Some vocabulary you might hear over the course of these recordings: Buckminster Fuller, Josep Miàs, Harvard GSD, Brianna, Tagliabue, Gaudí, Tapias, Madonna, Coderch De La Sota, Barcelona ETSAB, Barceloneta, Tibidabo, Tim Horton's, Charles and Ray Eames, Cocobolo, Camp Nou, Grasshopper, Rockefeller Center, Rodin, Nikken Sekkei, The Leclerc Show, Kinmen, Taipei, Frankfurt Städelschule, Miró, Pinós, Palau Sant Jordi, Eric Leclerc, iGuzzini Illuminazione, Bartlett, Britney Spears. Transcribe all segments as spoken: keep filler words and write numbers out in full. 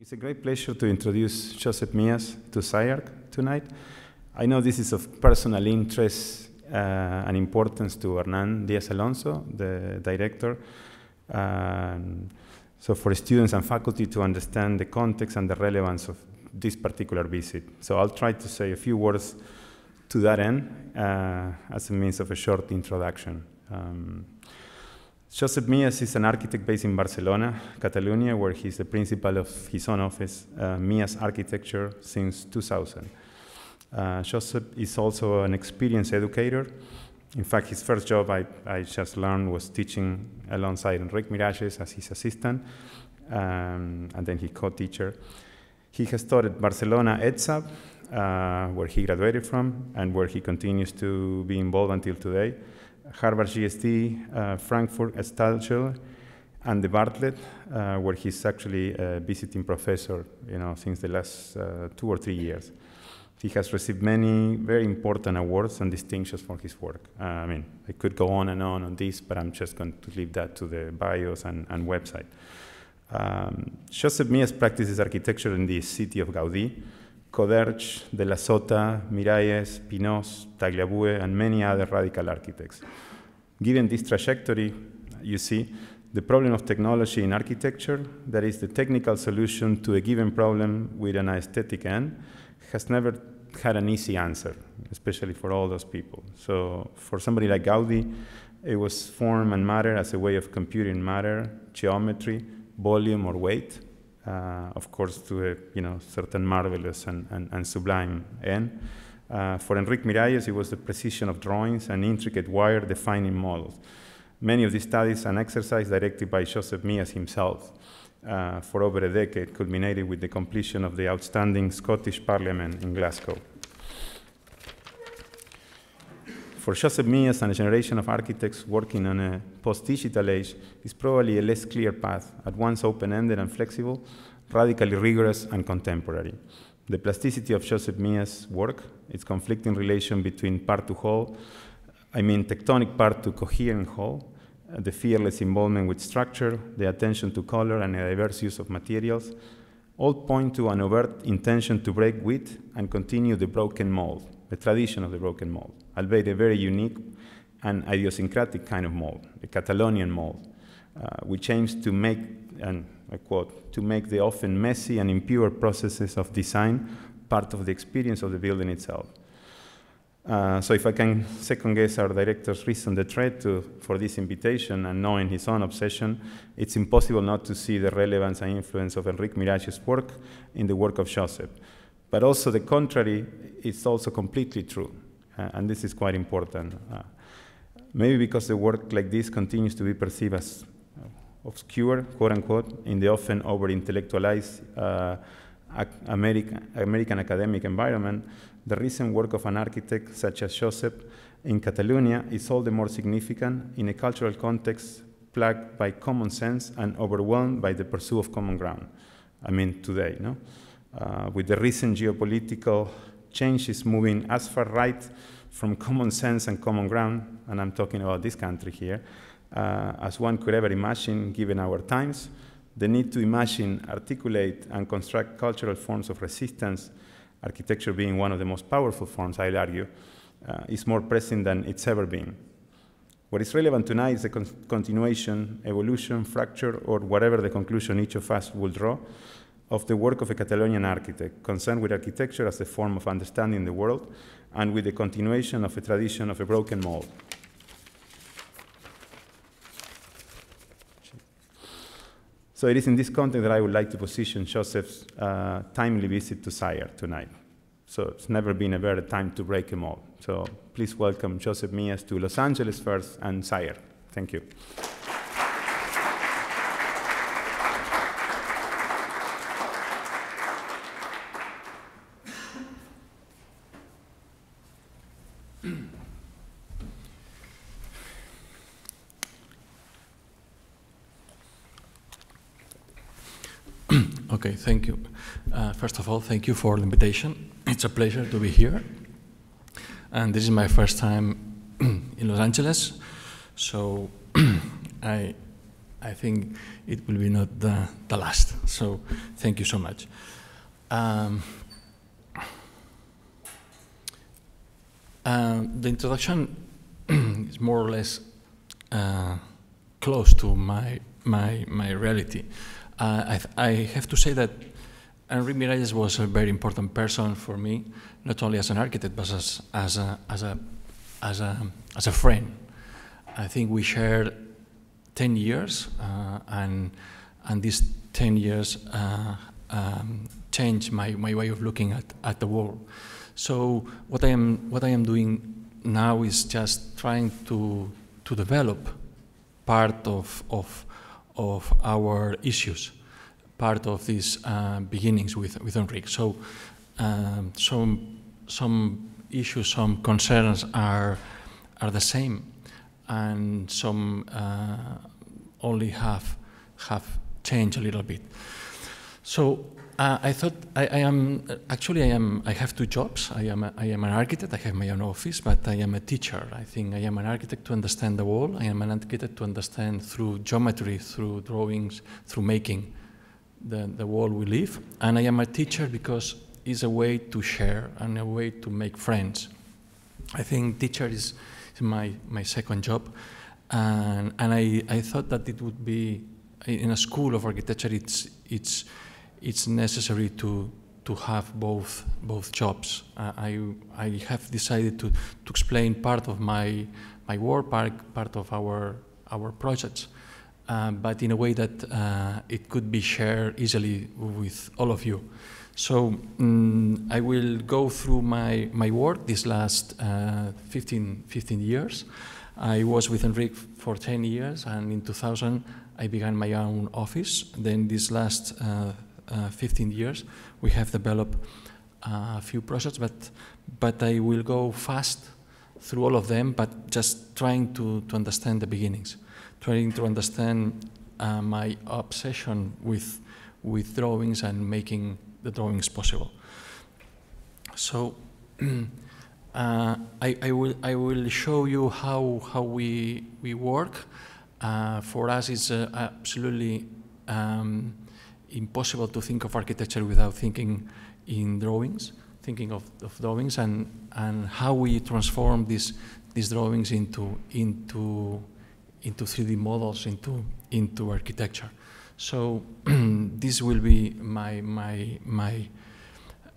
It's a great pleasure to introduce Josep Miàs to S C I-Arc tonight. I know this is of personal interest uh, and importance to Hernan Diaz-Alonso, the director. Um, so for students and faculty to understand the context and the relevance of this particular visit. So I'll try to say a few words to that end uh, as a means of a short introduction. Um, Josep Miàs is an architect based in Barcelona, Catalonia, where he's the principal of his own office, uh, Mias Architecture, since two thousand. Uh, Josep is also an experienced educator. In fact, his first job, I, I just learned, was teaching alongside Enrique Miralles as his assistant, um, and then his co-teacher. He has taught at Barcelona ETSAB, uh, where he graduated from, and where he continues to be involved until today. Harvard G S D, uh, Frankfurt Städelschule, and the Bartlett, uh, where he's actually a visiting professor, you know, since the last uh, two or three years. He has received many very important awards and distinctions for his work. Uh, I mean, I could go on and on on this, but I'm just going to leave that to the bios and, and website. Um, Josep Miàs practices architecture in the city of Gaudí, Coderch, De La Sota, Miralles, Pinós, Tagliabue, and many other radical architects. Given this trajectory, you see, the problem of technology in architecture, that is the technical solution to a given problem with an aesthetic end, has never had an easy answer, especially for all those people. So for somebody like Gaudí, it was form and matter as a way of computing matter, geometry, volume or weight. Uh, of course, to a you know, certain marvelous and, and, and sublime end. Uh, for Enrique Miralles, it was the precision of drawings and intricate wire-defining models. Many of these studies and exercises directed by Josep Miàs himself uh, for over a decade culminated with the completion of the outstanding Scottish Parliament in Glasgow. For Josep Miàs and a generation of architects working on a post-digital age is probably a less clear path, at once open-ended and flexible, radically rigorous and contemporary. The plasticity of Josep Miàs' work, its conflicting relation between part to whole, I mean tectonic part to coherent whole, the fearless involvement with structure, the attention to color and a diverse use of materials, all point to an overt intention to break with and continue the broken mold, the tradition of the broken mold, albeit a very unique and idiosyncratic kind of mold, the Catalonian mold, uh, which aims to make, and I quote, to make the often messy and impure processes of design part of the experience of the building itself. Uh, so if I can second guess our director's reason the thread to, for this invitation and knowing his own obsession, it's impossible not to see the relevance and influence of Enrique Miralles' work in the work of Josep. But also the contrary is also completely true, uh, and this is quite important. Uh, maybe because the work like this continues to be perceived as obscure, quote unquote, in the often over-intellectualized uh, American, American academic environment, the recent work of an architect such as Josep in Catalonia is all the more significant in a cultural context plagued by common sense and overwhelmed by the pursuit of common ground. I mean, today, no? Uh, with the recent geopolitical changes moving as far right from common sense and common ground, and I'm talking about this country here, uh, as one could ever imagine given our times, the need to imagine, articulate, and construct cultural forms of resistance, architecture being one of the most powerful forms, I'll argue, uh, is more present than it's ever been. What is relevant tonight is the con continuation, evolution, fracture, or whatever the conclusion each of us will draw, of the work of a Catalonian architect, concerned with architecture as a form of understanding the world and with the continuation of a tradition of a broken mold. So it is in this context that I would like to position Josep's uh, timely visit to S C I-Arc tonight. So it's never been a better time to break a mold. So please welcome Josep Miàs to Los Angeles first and S C I-Arc. Thank you. Okay, thank you. Uh, first of all, thank you for the invitation. It's a pleasure to be here. And this is my first time in Los Angeles, so I I think it will be not the, the last. So thank you so much. Um, uh, the introduction is more or less uh, close to my my my reality. Uh, I, I have to say that Enrique Miralles was a very important person for me, not only as an architect but as as a as a as a as a friend. I think we shared ten years, uh, and and these ten years uh, um, changed my, my way of looking at, at the world. So what I am what I am doing now is just trying to to develop part of of of our issues, part of these uh, beginnings with with Enrique. So um, some some issues, some concerns are are the same, and some uh, only have have changed a little bit. So uh, I thought I, I am actually I am I have two jobs. I am a, I am an architect. I have my own office, but I am a teacher. I think I am an architect to understand the world. I am an architect to understand through geometry, through drawings, through making the the world we live. And I am a teacher because it's a way to share and a way to make friends. I think teacher is my my second job, and and I I thought that it would be in a school of architecture it's it's it's necessary to to have both both jobs. Uh, I I have decided to to explain part of my my work, part part of our our projects, uh, but in a way that uh, it could be shared easily with all of you. So um, I will go through my, my work these last uh, fifteen years. I was with Enrique for ten years, and in two thousand I began my own office. Then these last uh, uh, fifteen years we have developed a few projects, but, but I will go fast through all of them, but just trying to, to understand the beginnings, trying to understand uh, my obsession with, with drawings and making the drawings possible. So uh, I, I will I will show you how how we we work. Uh, for us, it's uh, absolutely um, impossible to think of architecture without thinking in drawings, thinking of, of drawings, and and how we transform these these drawings into into into three D models, into into architecture. So this will be my my my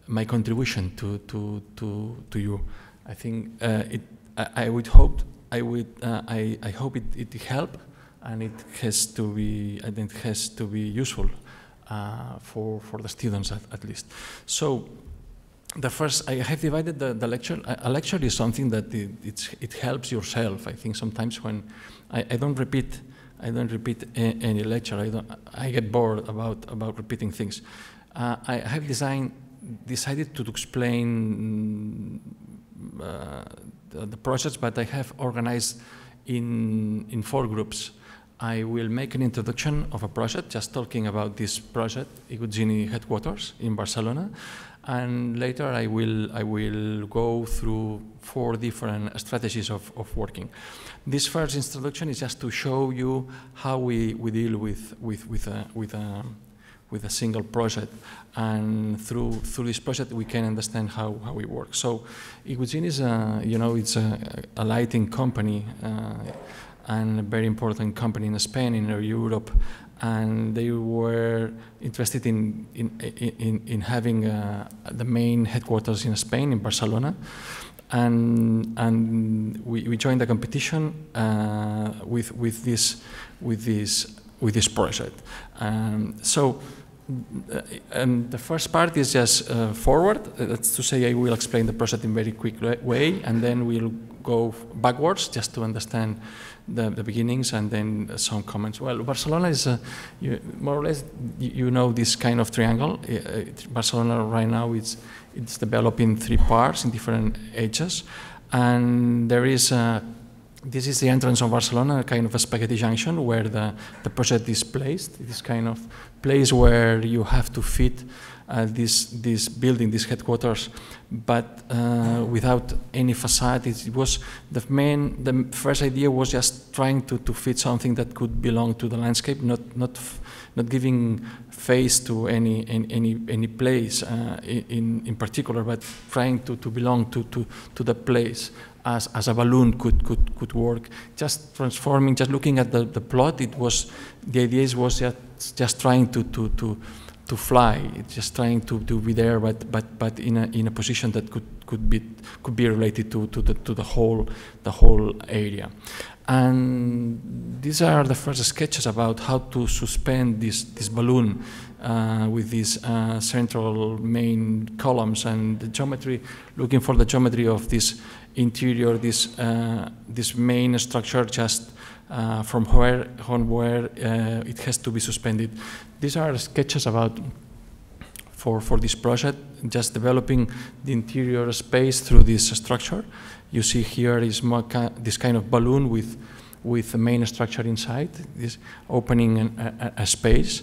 my contribution to to to, to you. I think uh, it. I, I would hope. I would. Uh, I I hope it it help, and it has to be. I think it has to be useful uh, for for the students at, at least. So the first. I have divided the, the lecture. A lecture is something that it it's, it helps yourself. I think sometimes when I, I don't repeat. I don't repeat any lecture. I don't. I get bored about about repeating things. Uh, I have designed, decided to explain uh, the, the process, but I have organized in in four groups. I will make an introduction of a project, just talking about this project, iGuzzini headquarters in Barcelona, and later I will I will go through four different strategies of, of working. This first introduction is just to show you how we, we deal with with with a with a with a single project, and through through this project we can understand how how we work. So iGuzzini is a, you know, it's a, a lighting company. Uh, and a very important company in Spain, in Europe, and they were interested in in in, in having uh, the main headquarters in Spain, in Barcelona, and and we, we joined the competition uh, with with this with this with this project. Um, so, and the first part is just uh, forward. That's to say, I will explain the project in very quick way, and then we'll go backwards just to understand the, the beginnings, and then some comments. Well, Barcelona is a, you, more or less, you, you know, this kind of triangle. It, it, Barcelona right now it's it's developed in three parts, in different ages, and there is a, this is the entrance of Barcelona, a kind of a spaghetti junction where the the project is placed. This kind of place where you have to fit uh, this this building, this headquarters, but uh, without any facade. It was the main. The first idea was just trying to to fit something that could belong to the landscape, not not not giving face to any any any place uh, in in particular, but trying to to belong to to to the place. As, as a balloon could, could, could work, just transforming, just looking at the, the plot, it was, the idea was just, just trying to, to, to, to fly, just trying to, to be there, but, but, but in, a, in a position that could, could, be, could be related to, to, the, to the, whole, the whole area. And these are the first sketches about how to suspend this, this balloon uh, with these uh, central main columns and the geometry, looking for the geometry of this interior, this uh, this main structure, just uh, from where on where uh, it has to be suspended. These are sketches about for for this project, just developing the interior space through this structure. You see here is more ca this kind of balloon with with the main structure inside, this opening an, a, a space,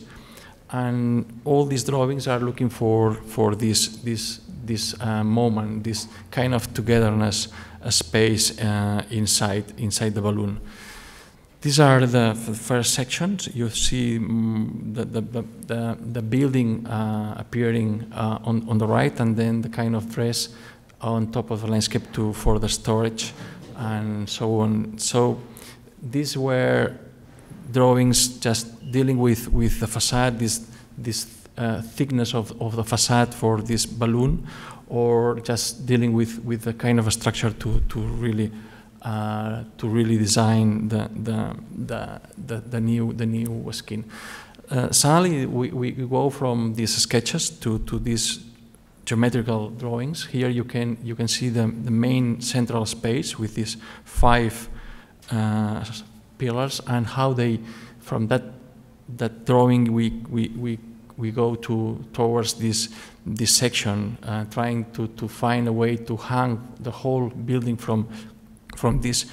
and all these drawings are looking for for this this. this uh, moment, this kind of togetherness, a space uh, inside inside the balloon. These are the first sections. You see mm, the, the, the, the building uh, appearing uh, on, on the right, and then the kind of dress on top of the landscape to, for the storage and so on. So these were drawings just dealing with, with the facade, this, this Uh, thickness of, of the facade for this balloon, or just dealing with with the kind of a structure to to really uh, to really design the the the, the, the new the new skin. Uh, suddenly we, we go from these sketches to to these geometrical drawings. Here you can you can see the the main central space with these five uh, pillars, and how they, from that that drawing we we we we go to towards this this section, uh, trying to to find a way to hang the whole building from from this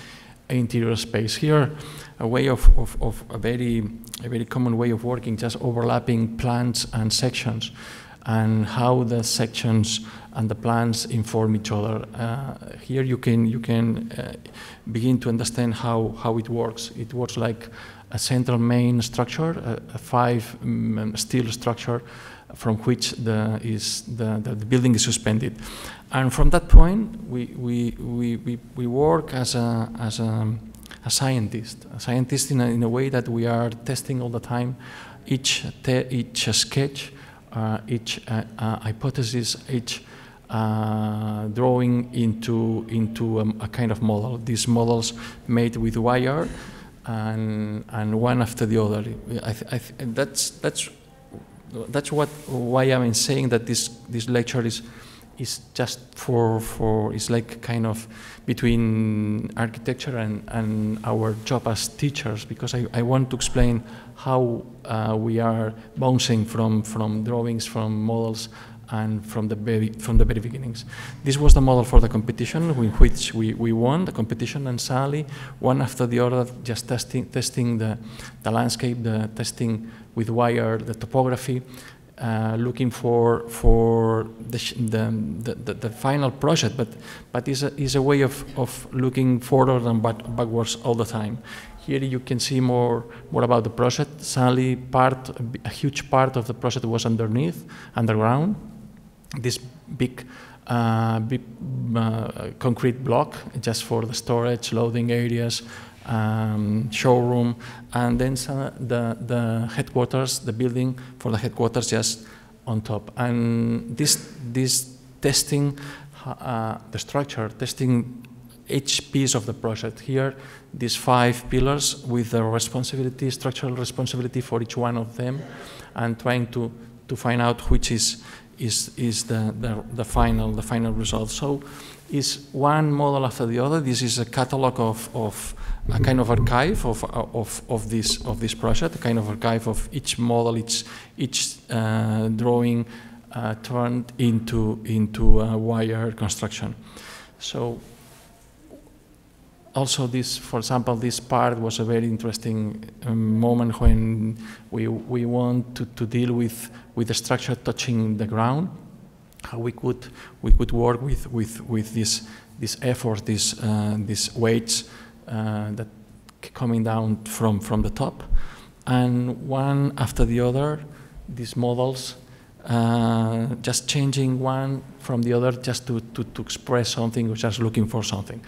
interior space. Here, a way of, of, of a very a very common way of working, just overlapping plans and sections, and how the sections and the plans inform each other. Uh, here you can you can uh, begin to understand how how it works. It works like a central main structure, a, a five um, steel structure from which the, is the, the, the building is suspended. And from that point, we, we, we, we, we work as, a, as a, a scientist, a scientist in a, in a way that we are testing all the time each, te each sketch, uh, each uh, uh, hypothesis, each Uh, drawing into, into um, a kind of model. These models made with wire, and, and one after the other. I th I th that's that's that's what why I'm saying that this this lecture is is just for for it's like kind of between architecture and and our job as teachers, because I I want to explain how uh, we are bouncing from from drawings, from models, and from the very from the very beginnings. This was the model for the competition in which we, we won the competition, and suddenly one after the other, just testing testing the, the landscape, the testing with wire, the topography, uh, looking for for the, sh the, the, the the final project, but but is a is a way of, of looking forward and back, backwards all the time. Here you can see more, more about the project. Suddenly part a huge part of the project was underneath, underground. This big, uh, big uh, concrete block just for the storage, loading areas, um, showroom, and then uh, the, the headquarters, the building for the headquarters just on top. And this, this testing uh, the structure, testing each piece of the project. Here, these five pillars with the responsibility, structural responsibility for each one of them, and trying to, to find out which is is is the, the the final the final result. So is one model after the other. This is a catalog of, of a kind of archive of of of this of this project, a kind of archive of each model, each each uh, drawing uh, turned into into a wire construction. So also this, for example, this part was a very interesting um, moment when we, we want to, to deal with, with the structure touching the ground, how we could, we could work with, with, with this, this effort, this, uh, this weights uh, that coming down from, from the top. And one after the other, these models, uh, just changing one from the other just to, to, to express something or just looking for something.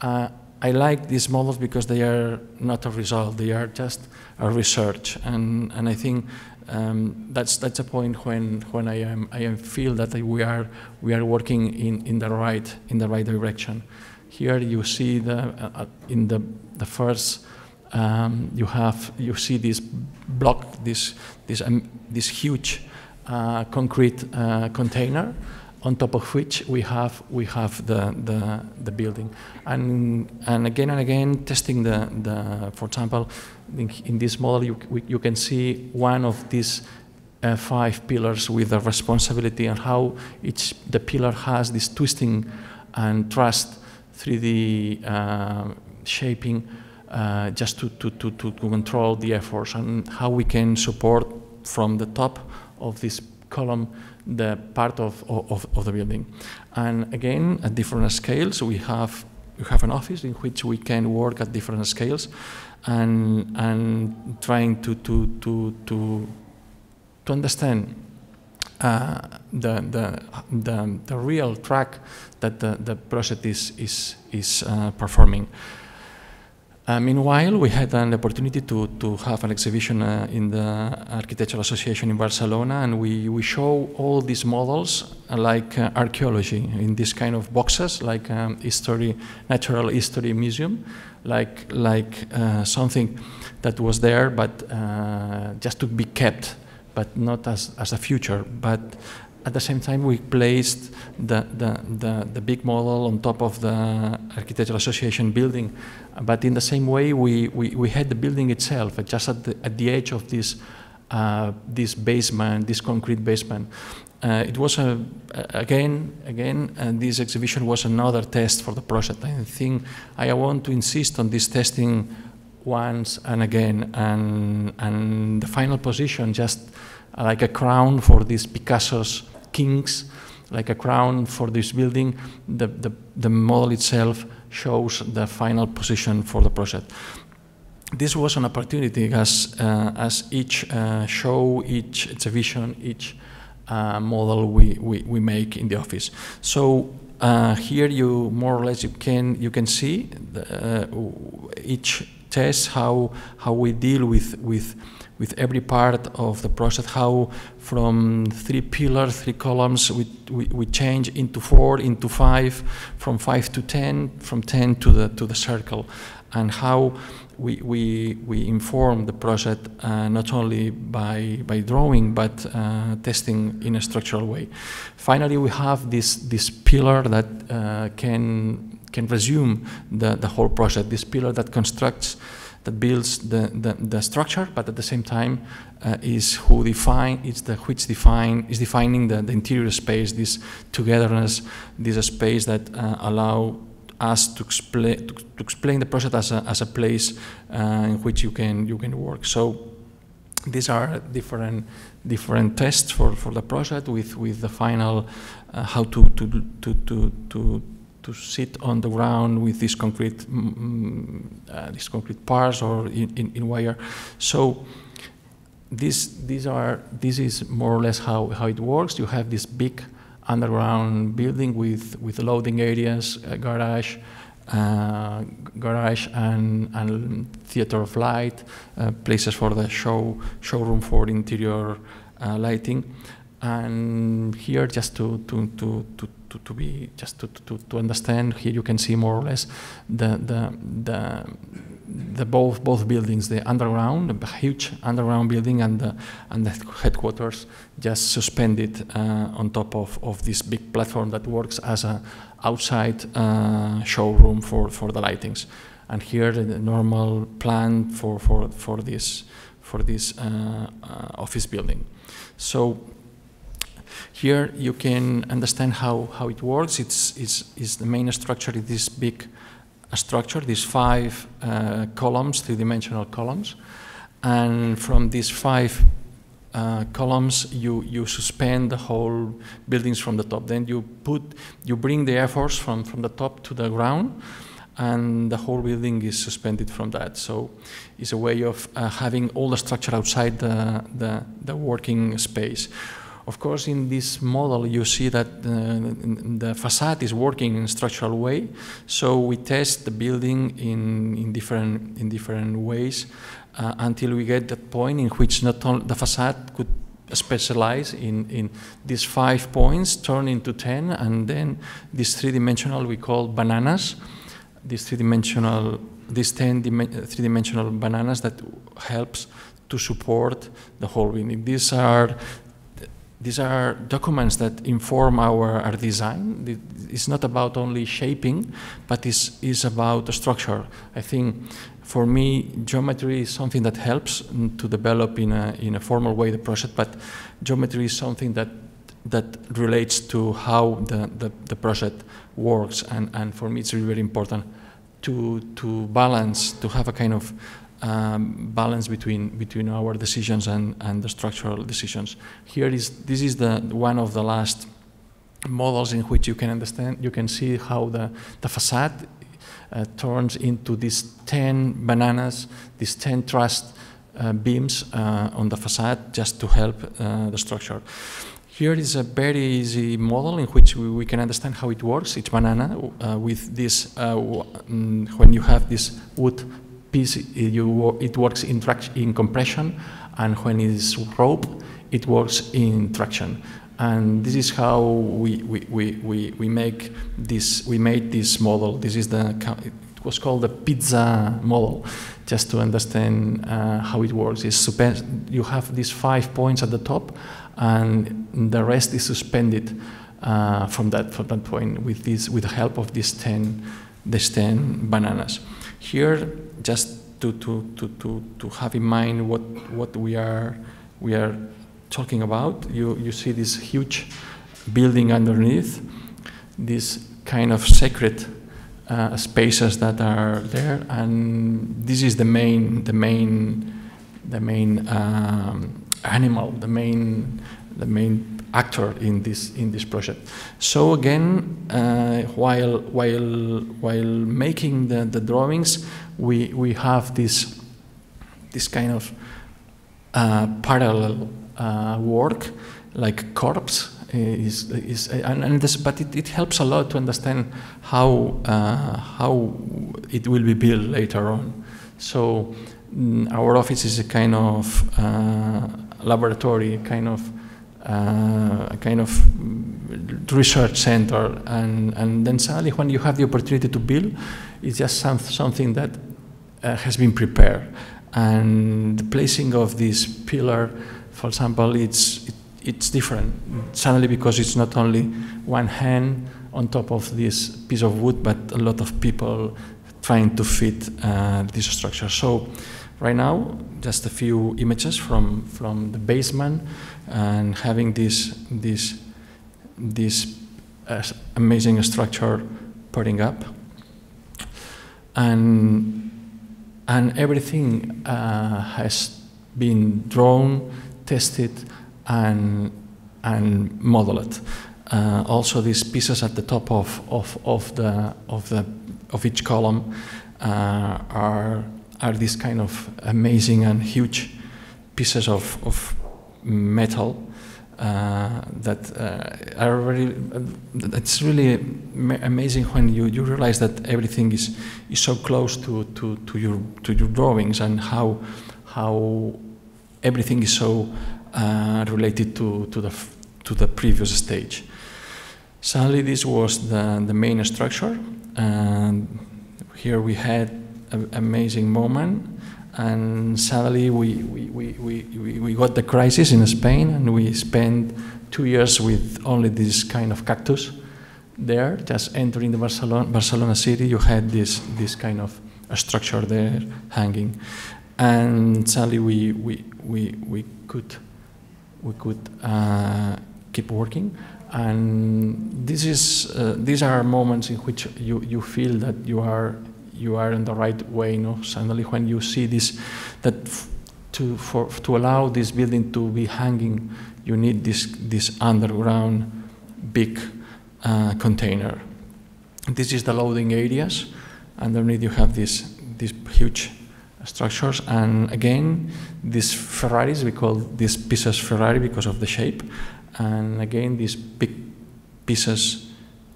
Uh, I like these models because they are not a result, they are just a research. And, and I think um, that's, that's a point when, when I, am, I am feel that we are, we are working in, in, the right, in the right direction. Here you see the, uh, in the, the first, Um, you have you see this block, this this um, this huge uh, concrete uh, container, on top of which we have we have the the, the building, and and again and again testing the the. For example, in, in this model you we, you can see one of these uh, five pillars with the responsibility and how each the pillar has this twisting and thrust three D uh, shaping. Uh, just to, to, to, to control the efforts and how we can support from the top of this column the part of, of, of the building. And again, at different scales, we have, we have an office in which we can work at different scales and, and trying to, to, to, to, to understand uh, the, the, the, the real track that the, the project is, is, is uh, performing. Uh, meanwhile, we had an opportunity to, to have an exhibition uh, in the Architectural Association in Barcelona, and we, we show all these models uh, like uh, archaeology in this kind of boxes, like um, history, natural history museum, like, like uh, something that was there, but uh, just to be kept, but not as, as a future. But at the same time, we placed the, the, the, the big model on top of the Architectural Association building. But in the same way, we, we, we had the building itself, just at the, at the edge of this, uh, this basement, this concrete basement. Uh, it was, a, again, again, and this exhibition was another test for the project. I think I want to insist on this testing once and again, and, and the final position just like a crown for these Picasso's kings, like a crown for this building, the, the, the model itself shows the final position for the project. This was an opportunity as, uh, as each uh, show, each exhibition, each uh, model we, we, we make in the office. So uh, here you more or less you can, you can see the, uh, each test, how, how we deal with, with with every part of the project, how from three pillars, three columns, we, we, we change into four, into five, from five to ten, from ten to the, to the circle, and how we, we, we inform the project uh, not only by, by drawing, but uh, testing in a structural way. Finally, we have this, this pillar that uh, can, can resume the, the whole project, this pillar that constructs that builds the, the, the structure, but at the same time uh, is who define, it's the which define, is defining the, the interior space, this togetherness, this space that uh, allow us to explain to, to explain the project as a, as a place uh, in which you can you can work. So these are different different tests for, for the project with with the final uh, how to to to to, to to sit on the ground with these concrete, mm, uh, these concrete parts or in, in, in wire. So this, these are, this is more or less how, how it works. You have this big underground building with, with loading areas, uh, garage, uh, garage and, and theater of light, uh, places for the show, showroom for interior uh, lighting. And here, just to, to, to, to To, to be just to, to, to understand, here you can see more or less the the the, the both both buildings, the underground, the huge underground building, and the and the headquarters just suspended uh, on top of of this big platform that works as a outside uh, showroom for for the lightings. And here the normal plan for for for this for this uh, uh, office building. So here you can understand how, how it works. It's, it's, it's the main structure is this big structure, these five uh, columns, three-dimensional columns, and from these five uh, columns you, you suspend the whole buildings from the top. Then you put, you bring the air force from, from the top to the ground, and the whole building is suspended from that. So it's a way of uh, having all the structure outside the, the, the working space. Of course, in this model, you see that uh, the facade is working in a structural way. So we test the building in, in, different, in different ways uh, until we get that point in which not only the facade could specialize in, in these five points, turn into ten, and then this three-dimensional we call bananas. These three-dimensional, these ten three-dimensional bananas that helps to support the whole building. These are these are documents that inform our, our design. It's not about only shaping, but it's, it's about the structure. I think for me, geometry is something that helps to develop in a, in a formal way the project, but geometry is something that that relates to how the, the, the project works, and, and for me it's really, really important to, to balance, to have a kind of um, balance between, between our decisions and, and the structural decisions. Here is, this is the, one of the last models in which you can understand, you can see how the, the facade uh, turns into these ten bananas, these ten truss uh, beams uh, on the facade just to help uh, the structure. Here is a very easy model in which we, we can understand how it works. Each banana uh, with this, uh, when you have this wood piece, you, it works in, in compression, and when it is rope, it works in traction. And this is how we we we we, we make this. We made this model. This is the. It was called the pizza model. Just to understand uh, how it works, is you have these five points at the top, and the rest is suspended uh, from that from that point with this with the help of these ten these ten bananas. Here, just to to to to, to have in mind what what we are we are talking about, you you see this huge building underneath, this kind of sacred uh, spaces that are there, and this is the main the main the main. Um, animal, the main, the main actor in this in this project. So again, uh, while while while making the, the drawings, we we have this this kind of uh, parallel uh, work, like corpse is is and, and this, but it, it helps a lot to understand how uh, how it will be built later on. So mm, our office is a kind of uh, laboratory, kind of uh, kind of research center, and and then suddenly when you have the opportunity to build, it's just some, something that uh, has been prepared. And the placing of this pillar, for example, it's it, it's different suddenly, because it's not only one hand on top of this piece of wood, but a lot of people trying to fit uh, this structure. So right now, just a few images from from the basement, and having this this this uh, amazing structure putting up, and and everything uh, has been drawn, tested, and and modeled. Uh, also, these pieces at the top of of of the of the of each column uh, are. are these kind of amazing and huge pieces of, of metal uh, that uh, are really, it's really amazing when you, you realize that everything is, is so close to, to, to, your, to your drawings, and how, how everything is so uh, related to, to, the, to the previous stage. Suddenly this was the, the main structure, and here we had amazing moment, and suddenly we we, we, we we got the crisis in Spain, and we spent two years with only this kind of cactus there. Just entering the Barcelona, Barcelona city, you had this this kind of a structure there hanging, and suddenly we we we we could we could uh, keep working. And this is uh, these are moments in which you you feel that you are you are in the right way. No, suddenly when you see this, that to for to allow this building to be hanging, you need this this underground big uh, container. This is the loading areas. Underneath you have these these huge structures, and again these Ferraris. We call these pieces Ferrari because of the shape, and again these big pieces.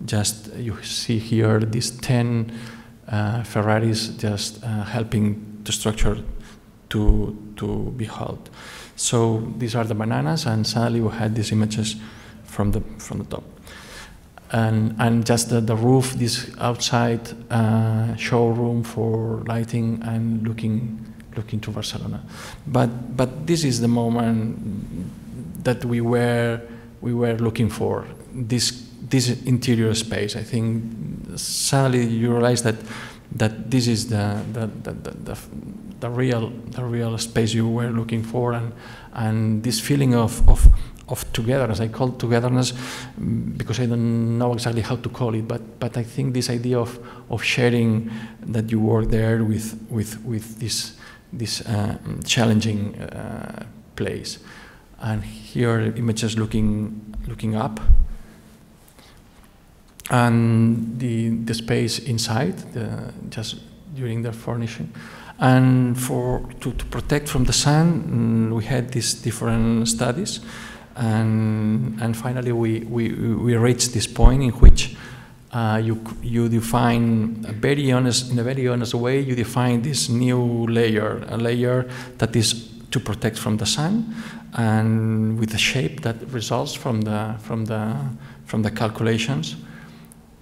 Just you see here these ten uh, Ferraris just uh, helping the structure to to be held. So these are the bananas, and suddenly we had these images from the from the top, and and just the, the roof, this outside uh, showroom for lighting and looking looking to Barcelona. But but this is the moment that we were we were looking for. This. This interior space, I think, suddenly you realize that that this is the the, the the the real the real space you were looking for, and and this feeling of of of togetherness. I call it togetherness because I don't know exactly how to call it, but but I think this idea of of sharing that you work there with with with this this uh, challenging uh, place, and here images looking looking up. And the the space inside, the, just during the furnishing, and for to, to protect from the sun, we had these different studies, and and finally we we we reached this point in which uh, you you define a very honest in a very honest way you define this new layer, a layer that is to protect from the sun, and with a shape that results from the from the from the calculations.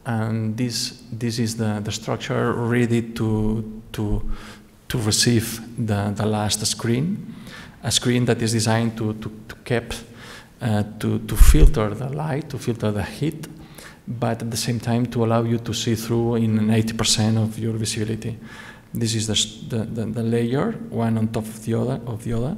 And this this is the, the structure ready to to to receive the, the last screen, a screen that is designed to to, to keep uh, to to filter the light, to filter the heat, but at the same time to allow you to see through in eighty percent of your visibility. This is the, the the the layer one on top of the other of the other.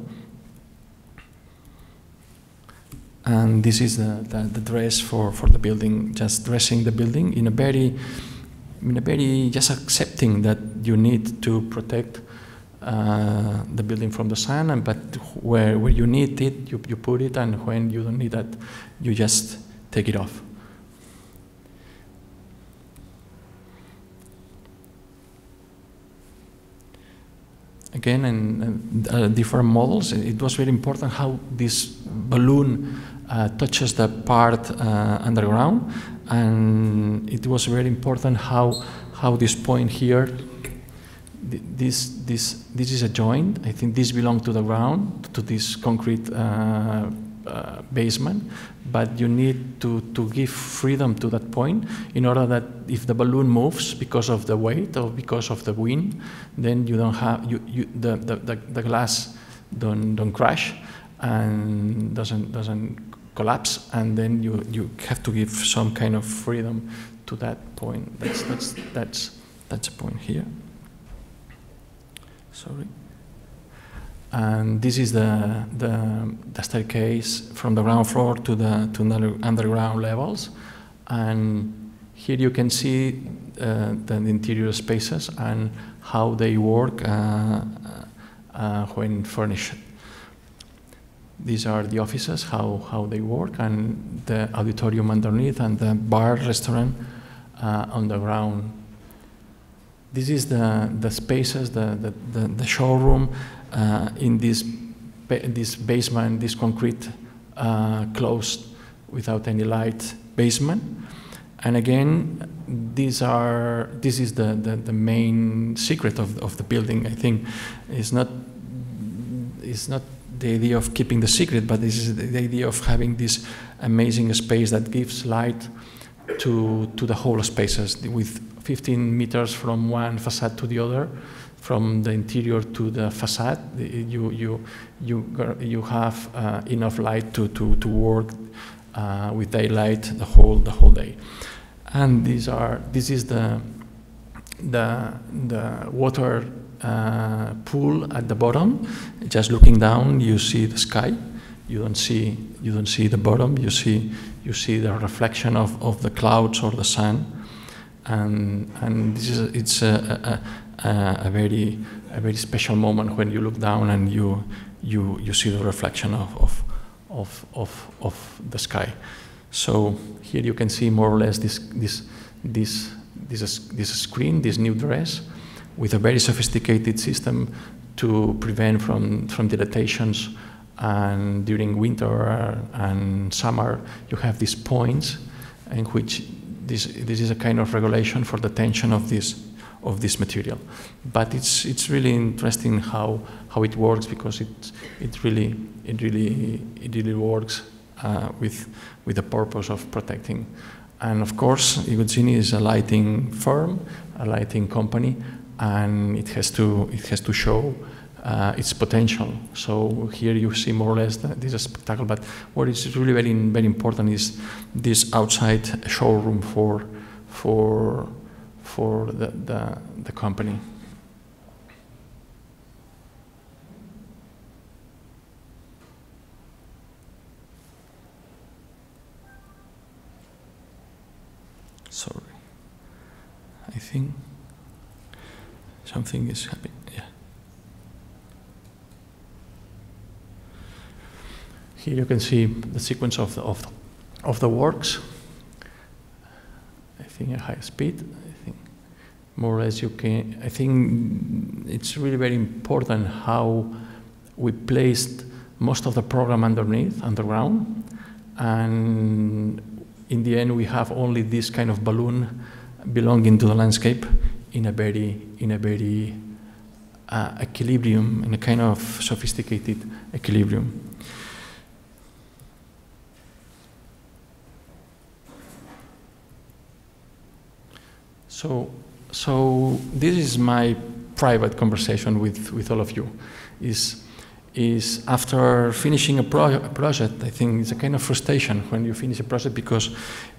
And this is the, the, the dress for, for the building, just dressing the building in a very, in a very just accepting that you need to protect uh, the building from the sun, and but where, where you need it, you, you put it, and when you don't need that, you just take it off. Again, and uh, different models. It was very important how this balloon uh, touches the part uh, underground, and it was very important how how this point here, this this this is a joint. I think this belongs to the ground, to this concrete uh, uh, basement, but you need to to give freedom to that point in order that if the balloon moves because of the weight or because of the wind, then you don't have you, you the, the the the glass don't don't crash and doesn't doesn't collapse, and then you you have to give some kind of freedom to that point. That's that's that's that's a point here. Sorry. And this is the, the the staircase from the ground floor to the to the underground levels, and here you can see uh, the interior spaces and how they work uh, uh, when furnished. These are the offices, how how they work, and the auditorium underneath, and the bar restaurant uh, on the ground. This is the the spaces, the the the, the showroom. Uh, in this ba this basement, this concrete uh, closed without any light basement, and again, these are this is the the, the main secret of of the building. I think it's not it's not the idea of keeping the secret, but this is the idea of having this amazing space that gives light to to the whole spaces with fifteen meters from one facade to the other. From the interior to the facade, you you you you have uh, enough light to to to work uh, with daylight the whole the whole day, and these are this is the the the water uh, pool at the bottom. Just looking down, you see the sky. You don't see you don't see the bottom. You see you see the reflection of of the clouds or the sun. and and this is it's a a, a, a very a very special moment when you look down and you you you see the reflection of of of of, of the sky. So here you can see more or less this this this this this screen, this new dress, with a very sophisticated system to prevent from from dilatations. And during winter and summer, you have these points in which this this is a kind of regulation for the tension of this of this material. But it's it's really interesting how how it works, because it it really it really it really works uh, with with the purpose of protecting. And of course, iGuzzini is a lighting firm, a lighting company, and it has to it has to show Uh, its potential. So here you see more or less that this is a spectacle, but what is really very very important is this outside showroom for for for the the, the company. Sorry, I think something is happening. Yeah. Here you can see the sequence of the, of the, of the works. I think at high speed. I think more or less you can. I think it's really very important how we placed most of the program underneath, underground, and in the end we have only this kind of balloon belonging to the landscape in a very in a very uh, equilibrium, in a kind of sophisticated equilibrium. So, so this is my private conversation with, with all of you. Is, is after finishing a, pro a project, I think it's a kind of frustration when you finish a project, because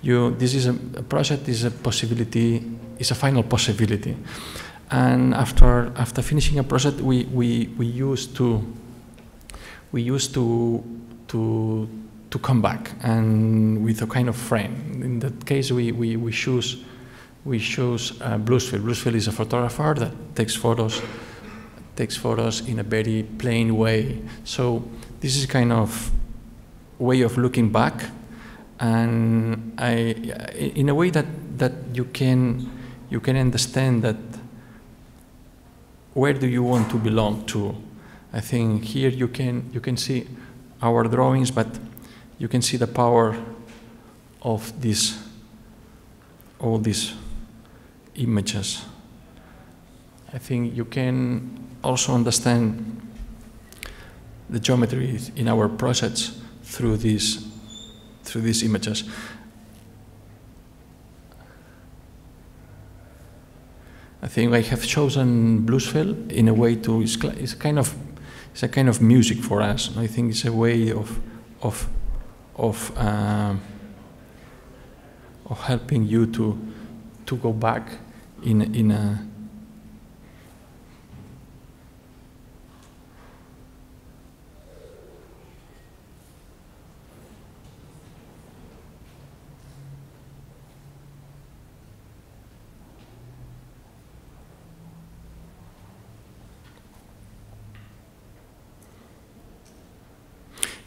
you this is a, a project is a possibility, is a final possibility, and after after finishing a project, we we we used to we used to to to come back and with a kind of frame. In that case, we we we choose. We chose uh, Bluesfield. Bluesfield is a photographer that takes photos, takes photos in a very plain way. So this is kind of way of looking back, and I, in a way that that you can you can understand that where do you want to belong to. I think here you can you can see our drawings, but you can see the power of this all these images. I think you can also understand the geometry in our projects through these through these images. I think I have chosen Bluesfield in a way to it's, it's kind of it's a kind of music for us. I think it's a way of of of uh, of helping you to to go back in in a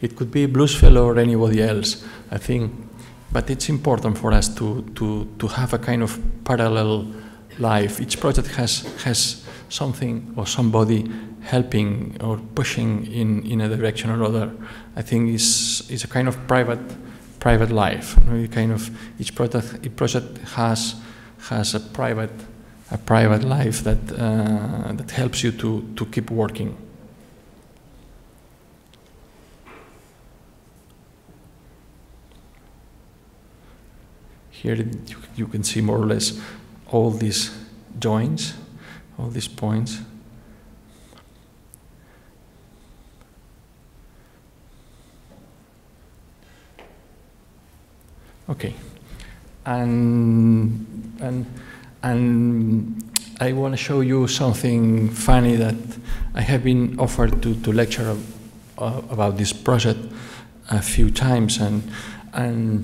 it could be Bluesfield or anybody else, I think. But it's important for us to, to, to have a kind of parallel life. Each project has, has something or somebody helping or pushing in, in a direction or other. I think it's, it's a kind of private, private life. You know, you kind of, each project, each project has, has a, private, a private life that, uh, that helps you to, to keep working. Here you can see more or less all these joints, all these points. Okay, and and and I want to show you something funny that I have been offered to to lecture about this project a few times, and and.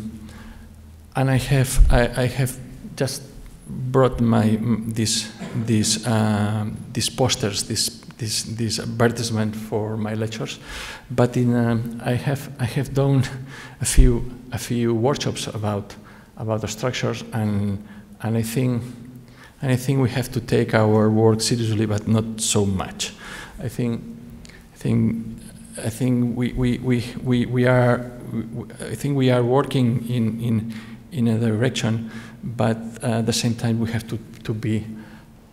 And I have, I, I have just brought my this this uh, these posters, this this this advertisement for my lectures, but in um, I have I have done a few a few workshops about about the structures, and and I think and I think we have to take our work seriously, but not so much. I think I think I think we we we we, we are I think we are working in in in a direction. But uh, at the same time, we have to to be,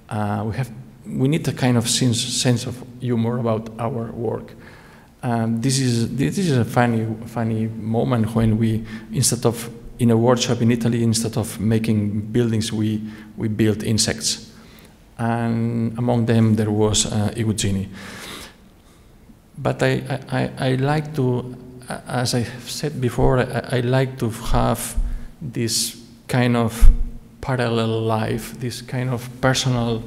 uh, we have we need a kind of sense sense of humor about our work. Um, this is this is a funny funny moment when we, instead of in a workshop in Italy, instead of making buildings, we we built insects, and among them there was uh, iGuzzini. But I, I I like to, as I said before, I, I like to have this kind of parallel life, this kind of personal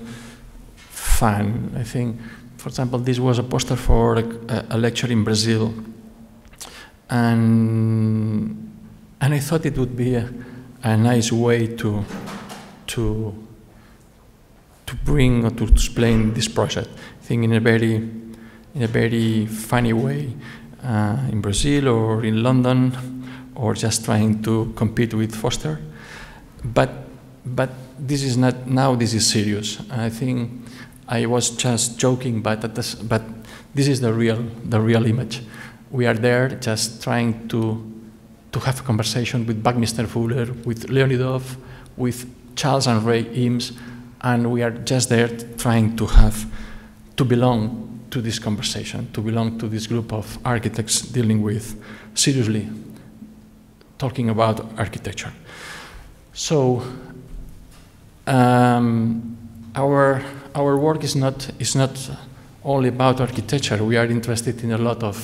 fun. I think, for example, this was a poster for a, a lecture in Brazil, and and I thought it would be a, a nice way to to to bring or to explain this project. I think in a very in a very funny way, uh, in Brazil or in London, or just trying to compete with Foster. But but this is not now. This is serious. I think I was just joking, but at this, but this is the real the real image. We are there just trying to to have a conversation with Buckminster Fuller, with Leonidov, with Charles and Ray Eames, and we are just there trying to have to belong to this conversation, to belong to this group of architects dealing with seriously talking about architecture. So um, our our work is not is not only about architecture. We are interested in a lot of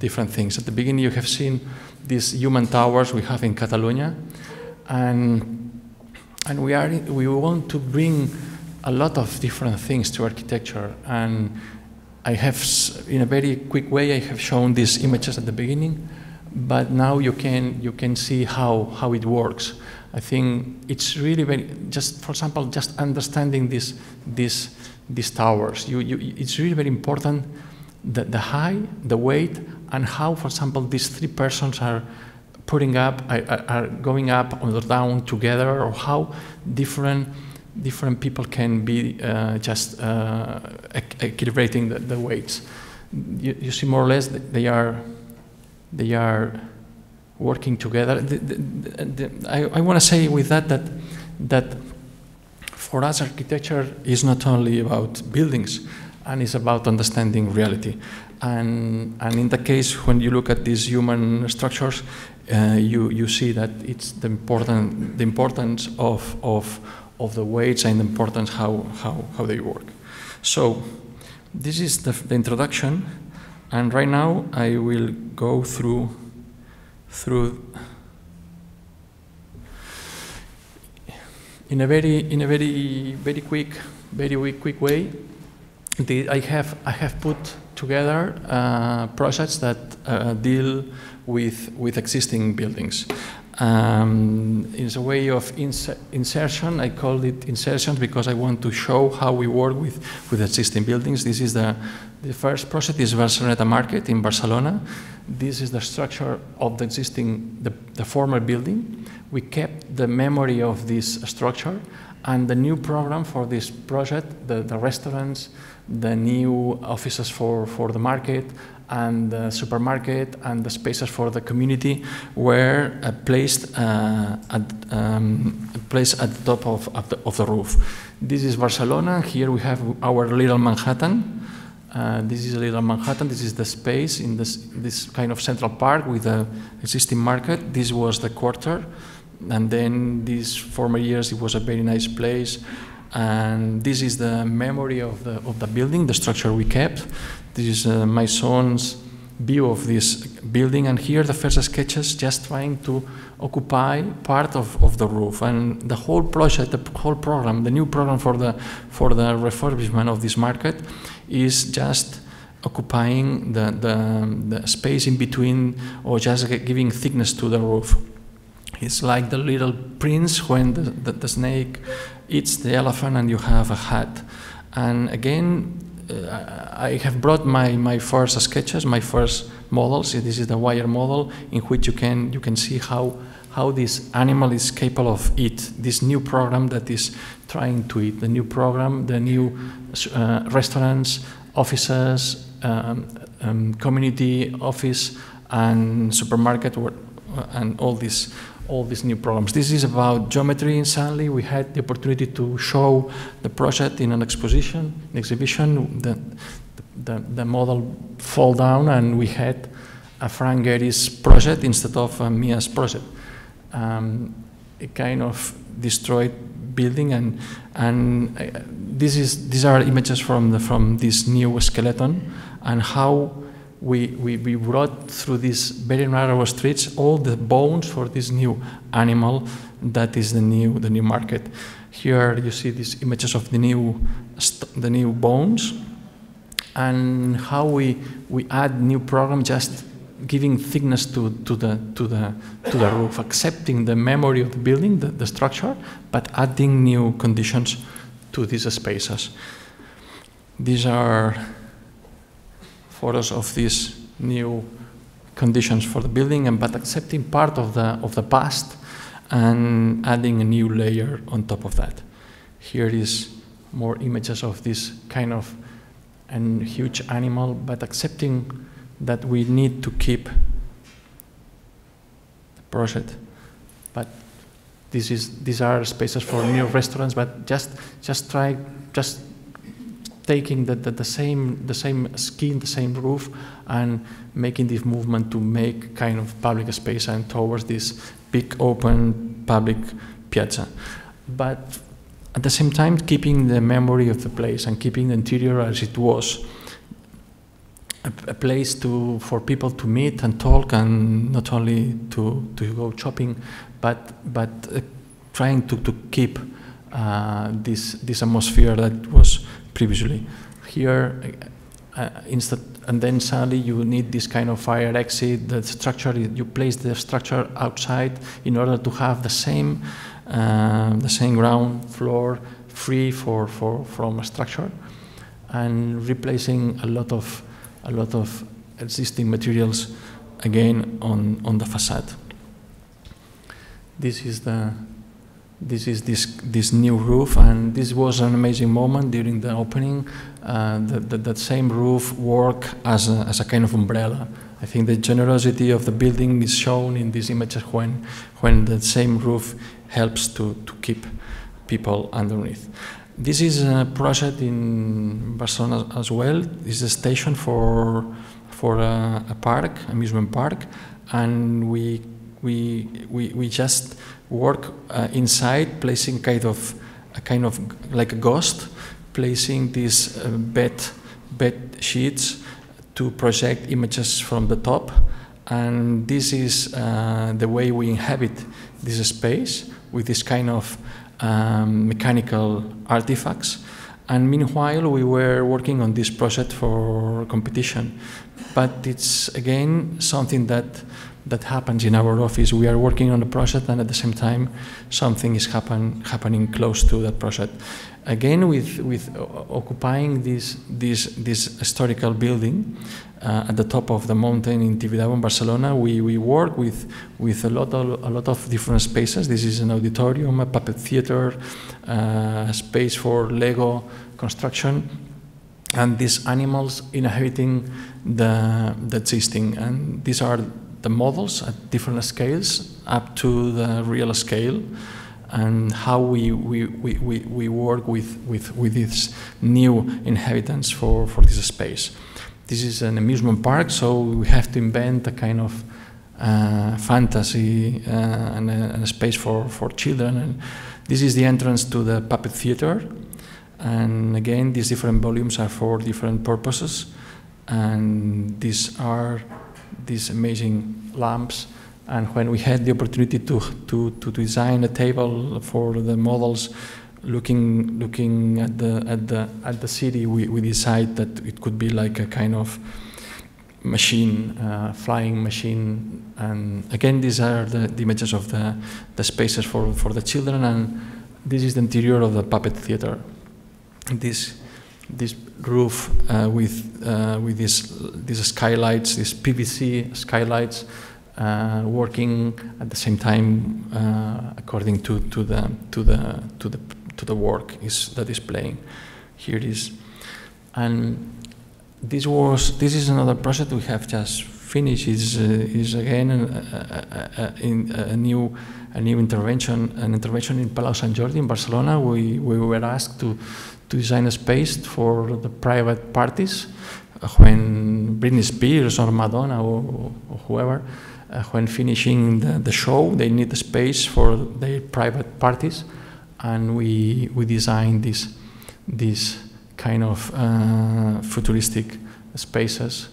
different things. At the beginning, you have seen these human towers we have in Catalonia, and and we are we want to bring a lot of different things to architecture. And I have, in a very quick way, I have shown these images at the beginning, but now you can you can see how how it works. I think it's really very, just for example, just understanding this, this, these towers. You, you, it's really very important that the height, the weight, and how, for example, these three persons are putting up, are, are going up or down together, or how different, different people can be uh, just uh, equilibrating the, the weights. You, you see more or less that they are, they are. working together. The, the, the, the, I, I want to say with that, that that for us architecture is not only about buildings, and it's about understanding reality. And and in the case when you look at these human structures, uh, you you see that it's the important the importance of of of the weights and the importance how how how they work. So this is the, the introduction, and right now I will go through. Through in a very in a very very quick very quick way, the, I have I have put together uh, projects that uh, deal with with existing buildings. Um, it's a way of inser insertion. I called it insertion because I want to show how we work with with existing buildings. This is the the first project is Barceloneta Market in Barcelona. This is the structure of the existing, the, the former building. We kept the memory of this structure, and the new program for this project, the, the restaurants, the new offices for, for the market, and the supermarket, and the spaces for the community were uh, placed, uh, at, um, placed at the top of, of, the, of the roof. This is Barcelona. Here we have our little Manhattan. Uh, this is Little Manhattan. This is the space in this, this kind of central park with the existing market. This was the quarter, and then these former years it was a very nice place. And this is the memory of the of the building, the structure we kept. This is uh, my son's view of this building, and here the first sketches just trying to occupy part of, of the roof. And the whole project, the whole program, the new program for the for the refurbishment of this market is just occupying the, the, the space in between, or just giving thickness to the roof. It's like the Little Prince when the, the, the snake eats the elephant and you have a hat. And again, uh, I have brought my, my first sketches, my first models. This is the wire model in which you can, you can see how, how this animal is capable of it, this new program that is trying to eat, the new program, the new uh, restaurants, offices, um, um, community office, and supermarket, or, uh, and all these all these new problems. This is about geometry. And suddenly we had the opportunity to show the project in an exposition, an exhibition, the, the, the model fall down, and we had a Frank Gehry's project instead of a Mias project. Um, a kind of destroyed building, and and uh, this is these are images from the from this new skeleton, and how we we we brought through these very narrow streets all the bones for this new animal that is the new the new market. Here you see these images of the new the new bones, and how we we add new program, just giving thickness to, to, the, to, the, to the roof, accepting the memory of the building, the, the structure, but adding new conditions to these spaces. These are photos of these new conditions for the building, and but accepting part of the, of the past and adding a new layer on top of that. Here is more images of this kind of and huge animal, but accepting that we need to keep the project, but this is these are spaces for new restaurants. But just just try just taking the, the the same the same skin, the same roof, and making this movement to make kind of public space and towards this big open public piazza. But at the same time, keeping the memory of the place and keeping the interior as it was. A place to for people to meet and talk, and not only to to go shopping, but but uh, trying to to keep uh, this this atmosphere that was previously here. Uh, instead, and then suddenly you need this kind of fire exit. The structure, you place the structure outside in order to have the same uh, the same ground floor free for for from a structure, and replacing a lot of. a lot of existing materials again on, on the facade. This is the this is this this new roof, and this was an amazing moment during the opening. Uh, that, that, that same roof worked as a, as a kind of umbrella. I think the generosity of the building is shown in these images when when the same roof helps to, to keep people underneath. This is a project in Barcelona as well. It's a station for for a, a park, amusement park, and we we we we just work uh, inside, placing kind of a kind of like a ghost, placing these uh, bed bed sheets to project images from the top, and this is uh, the way we inhabit this space with this kind of. Um, mechanical artifacts, and meanwhile we were working on this project for competition. But it's again something that that happens in our office. We are working on a project, and at the same time something is happen, happening close to that project. Again, with with occupying this this this historical building uh, at the top of the mountain in Tibidabo, Barcelona, we we work with with a lot of, a lot of different spaces. This is an auditorium, a puppet theater, uh, space for Lego construction, and these animals inhabiting the the existing. And these are the models at different scales up to the real scale. And how we, we, we, we work with, with, with these new inhabitants for, for this space. This is an amusement park, so we have to invent a kind of uh, fantasy uh, and, a, and a space for, for children. And this is the entrance to the puppet theater. And again, these different volumes are for different purposes. And these are these amazing lamps. And when we had the opportunity to, to, to design a table for the models, looking looking at the at the at the city, we, we decided that it could be like a kind of machine, uh, flying machine. And again, these are the, the images of the, the spaces for, for the children, and this is the interior of the puppet theater. This, this roof uh, with, uh, with these, these skylights, these P V C skylights, uh, working at the same time uh, according to, to, the, to, the, to, the, to the work is, that is playing. Here it is. And this was, this is another project we have just finished. Is uh, is again a, a, a, a new a new intervention, an intervention in Palau Sant Jordi in Barcelona. We we were asked to to design a space for the private parties when Britney Spears or Madonna or, or whoever, uh, when finishing the, the show, they need a space for their private parties, and we we designed this this. kind of uh, futuristic spaces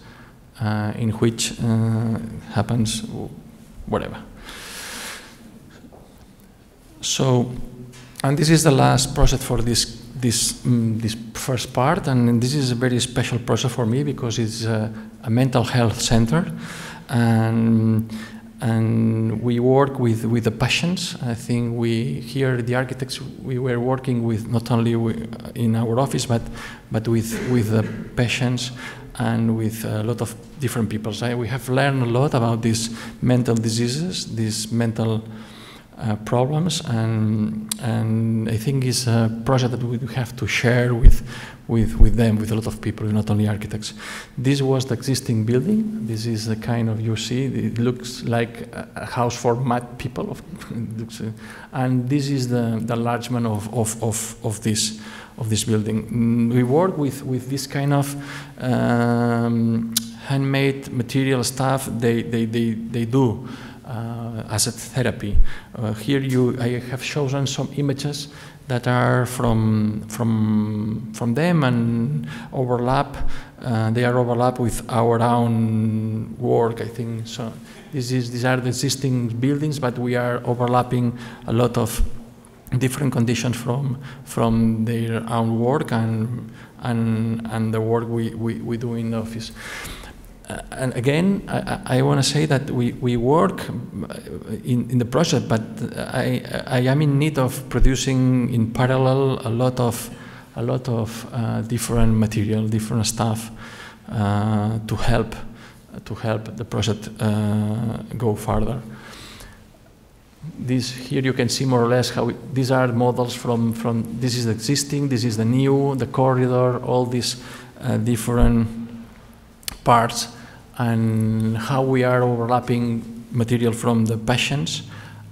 uh, in which uh, happens whatever. So, and this is the last project for this this um, this first part, and this is a very special project for me because it's a, a mental health center, and and we work with with the passions. I think we here the architects we were working with not only in our office but but with with the passions and with a lot of different people. So we have learned a lot about these mental diseases, these mental uh, problems, and and I think it's a project that we have to share with with with them, with a lot of people, not only architects. This was the existing building. This is the kind of, you see, it looks like a house for mad people. And this is the, the enlargement of, of, of, of, this, of this building. We work with, with this kind of um, handmade material stuff they, they, they, they do uh, as a therapy. Uh, here you, I have chosen some images that are from from from them and overlap. Uh, they are overlap with our own work, I think. So this is these are the existing buildings, but we are overlapping a lot of different conditions from from their own work and and and the work we we, we do in the office. Uh, and again, I, I want to say that we, we work in, in the project, but I, I am in need of producing in parallel a lot of, a lot of uh, different material, different stuff uh, to help, to help the project uh, go further. This here you can see more or less how it, these are models from, from this is the existing, this is the new, the corridor, all these uh, different parts, and how we are overlapping material from the passions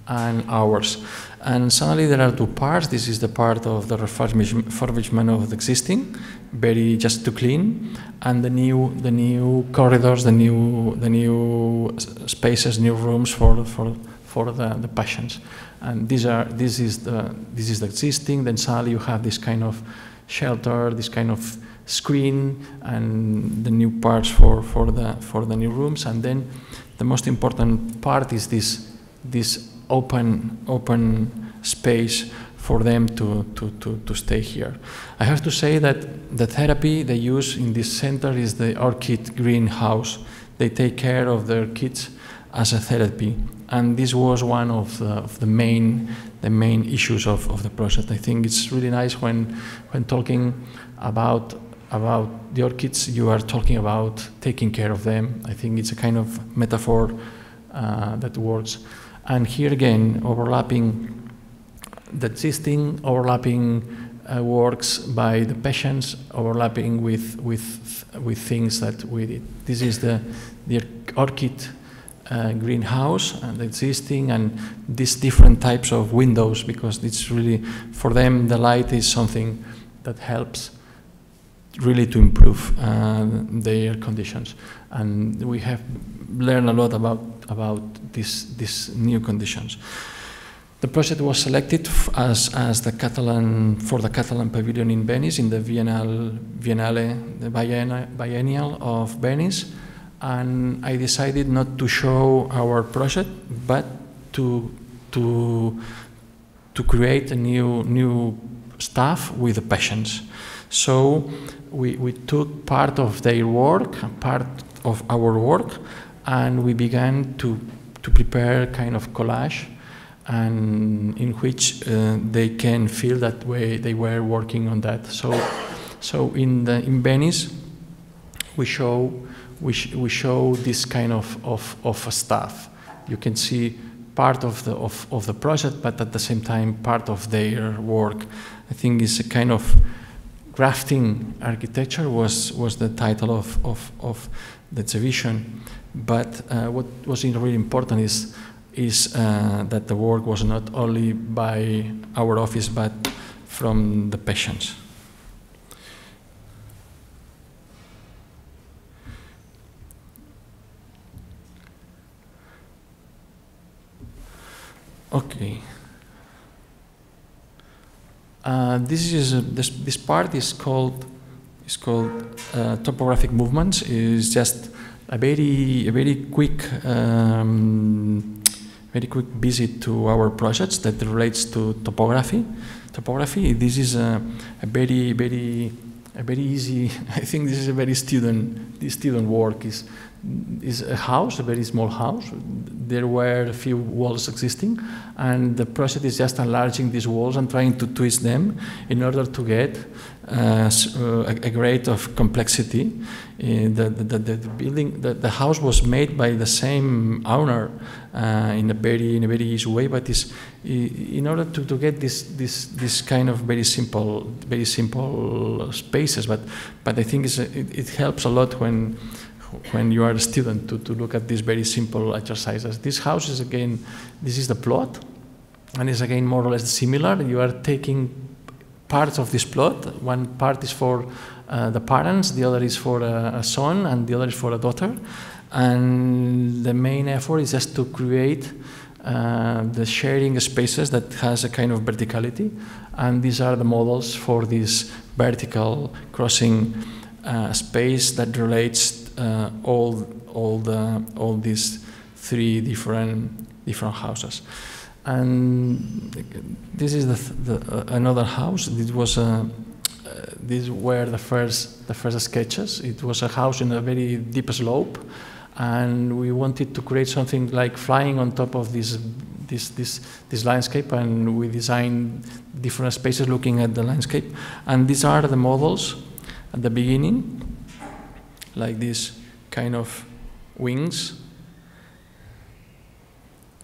and ours. And suddenly there are two parts. This is the part of the refurbishment of the existing, very just to clean, and the new, the new corridors, the new, the new spaces, new rooms for for for the, the passions. And these are this is the this is the existing. Then suddenly you have this kind of shelter, this kind of screen, and the new parts for for the for the new rooms. And then the most important part is this this open open space for them to to to, to stay here. I have to say that the therapy they use in this center is the orchid greenhouse. They take care of their kids as a therapy, and this was one of the, of the main the main issues of, of the project. I think it's really nice when when talking about about the orchids, you are talking about taking care of them. I think it's a kind of metaphor uh, that works. And here again, overlapping the existing, overlapping uh, works by the patients, overlapping with with with things that we did. This is the the orchid Uh, greenhouse and existing, and these different types of windows, because it's really, for them, the light is something that helps really to improve uh, their conditions. And we have learned a lot about about these these new conditions. The project was selected as as the Catalan for the Catalan Pavilion in Venice in the Biennale, Biennale the biennial of Venice. And I decided not to show our project, but to to to create a new new stuff with the passions. So we we took part of their work, part of our work, and we began to, to prepare kind of collage, and in which uh, they can feel that way they were working on that. So, so in the in Venice, we show we sh we show this kind of, of of stuff. You can see part of the of of the project, but at the same time part of their work. I think it's a kind of crafting architecture was was the title of of of the exhibition. But uh, what was really important is. is uh, that the work was not only by our office, but from the patients. Okay. Uh, this is a, this this part is called is called uh, topographic movements. Is just a very a very quick. Um, Very quick visit to our projects that relates to topography. Topography. This is a, a very, very, a very easy. I think this is a very student. This student work is is a house, a very small house. There were a few walls existing, and the project is just enlarging these walls and trying to twist them in order to get uh, a grade of complexity. Uh, the, the, the, the building, the, the house was made by the same owner. Uh, in a very in a very easy way, but is in order to, to get this this this kind of very simple very simple spaces. But but I think it's a, it, it helps a lot when when you are a student to to look at these very simple exercises. This house is again this is the plot, and is again more or less similar. You are taking parts of this plot. One part is for uh, the parents, the other is for a, a son, and the other is for a daughter. And the main effort is just to create uh, the sharing spaces that has a kind of verticality, and these are the models for this vertical crossing uh, space that relates uh, all all the all these three different different houses. And this is the, the uh, another house. This was a. Uh, these were the first the first sketches. It was a house in a very deep slope. And we wanted to create something like flying on top of this, this, this, this landscape, and we designed different spaces looking at the landscape. And these are the models at the beginning, like this kind of wings.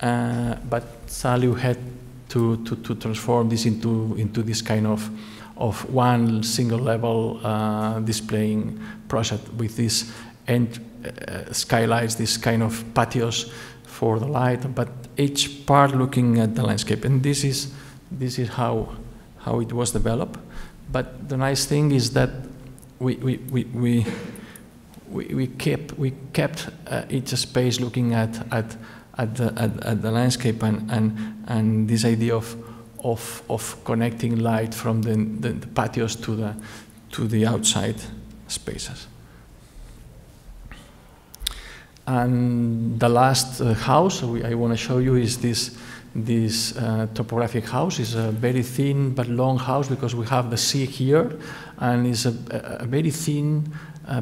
Uh, but Sally had to, to, to transform this into, into this kind of, of one single level uh, displaying project with this end. Uh, skylights, this kind of patios for the light, but each part looking at the landscape. And this is this is how how it was developed. But the nice thing is that we we we we we, we kept we kept uh, each space looking at at at the at, at the landscape, and and and this idea of of of connecting light from the the, the patios to the to the outside spaces. And the last uh, house we, I want to show you is this this uh, topographic house. It's a very thin but long house because we have the sea here, and it's a, a very thin uh,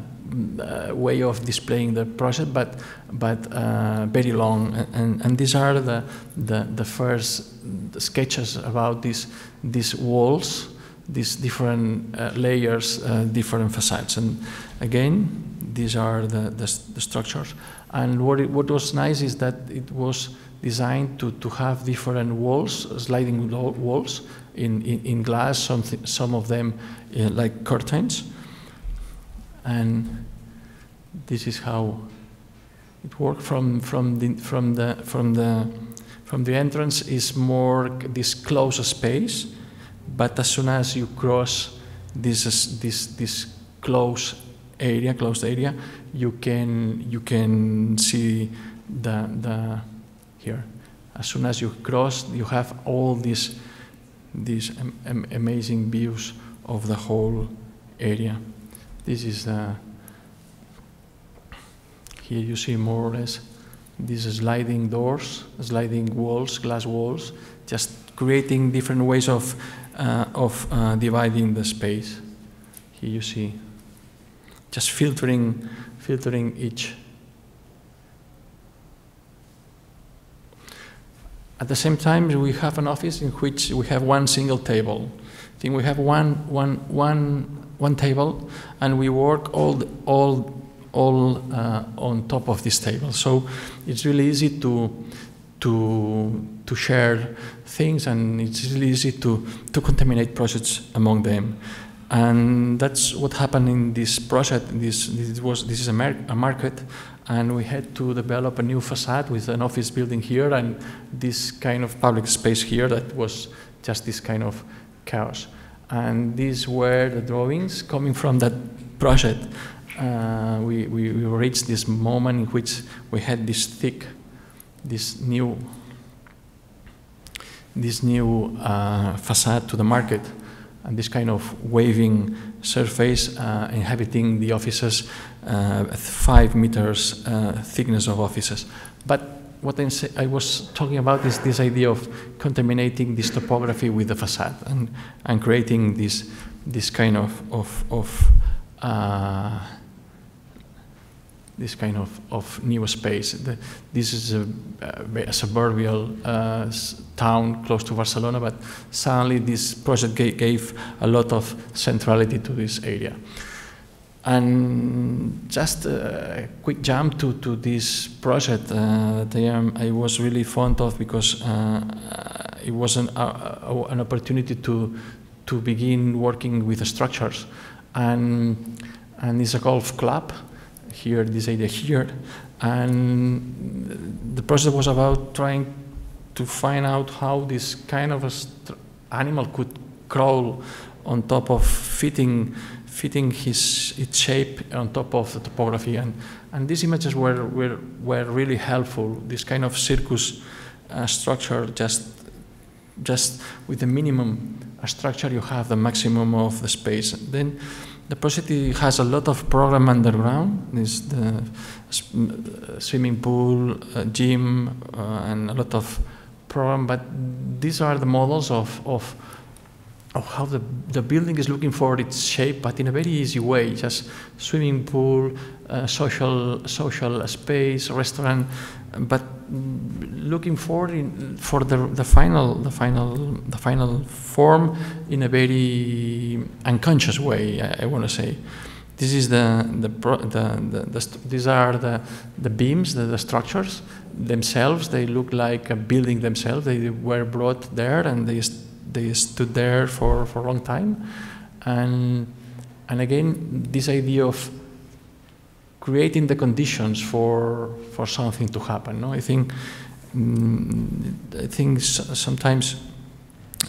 uh, way of displaying the project, but but uh, very long. And, and these are the the, the first sketches about these these walls, these different uh, layers, uh, different facades, and again. These are the, the, the structures, and what, it, what was nice is that it was designed to, to have different walls, sliding walls in, in, in glass, some, some of them uh, like curtains, and this is how it worked. From, from, the, from, the, from, the, from the entrance is more this closed space, but as soon as you cross this, this, this close area, closed area, you can you can see the the here. As soon as you cross, you have all these these am, am amazing views of the whole area. This is the here you see more or less these sliding doors, sliding walls, glass walls, just creating different ways of uh, of uh, dividing the space. Here you see. Just filtering, filtering each. At the same time, we have an office in which we have one single table. I think we have one, one, one, one table, and we work all, the, all, all uh, on top of this table. So it's really easy to, to, to share things, and it's really easy to, to contaminate projects among them. And that's what happened in this project. This, this, was, this is a, mar a market. And we had to develop a new facade with an office building here and this kind of public space here that was just this kind of chaos. And these were the drawings coming from that project. Uh, we, we, we reached this moment in which we had this thick, this new, this new uh, facade to the market, and this kind of waving surface uh, inhabiting the offices, uh, five meters uh, thickness of offices. But what I'm say I was talking about is this idea of contaminating this topography with the facade and, and creating this, this kind of, of, of uh, this kind of, of new space. The, this is a, a suburban uh, town close to Barcelona, but suddenly this project gave, gave a lot of centrality to this area. And just a quick jump to, to this project uh, that I, am, I was really fond of, because uh, it was an, uh, an opportunity to, to begin working with the structures. And, and it's a golf club. Here, this idea here, and the process was about trying to find out how this kind of a str animal could crawl on top of fitting, fitting his its shape on top of the topography, and and these images were were were really helpful. This kind of circus uh, structure, just just with the minimum structure, you have the maximum of the space. And then. The project has a lot of program underground. There's the swimming pool, uh, gym, uh, and a lot of program. But these are the models of, of, of how the, the building is looking for its shape, but in a very easy way. Just swimming pool, uh, social, social space, restaurant, but looking for in, for the, the final the final the final form in a very unconscious way. I, I want to say, this is the the, the, the, the these are the the beams, the, the structures themselves. They look like a building themselves. They were brought there and they they stood there for for a long time, and and again this idea of creating the conditions for for something to happen. No, I think mm, I think sometimes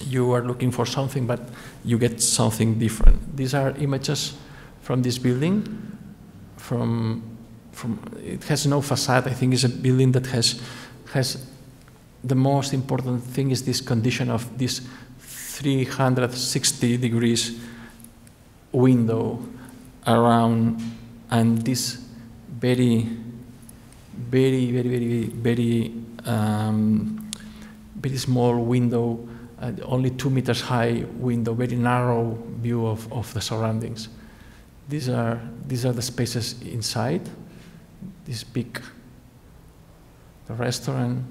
you are looking for something, but you get something different. These are images from this building. From from it has no facade. I think it's a building that has has the most important thing is this condition of this three hundred sixty degrees window around. And this very, very, very, very, very, um, very small window, uh, only two meters high window, very narrow view of, of the surroundings. These are these are the spaces inside. This big, the restaurant,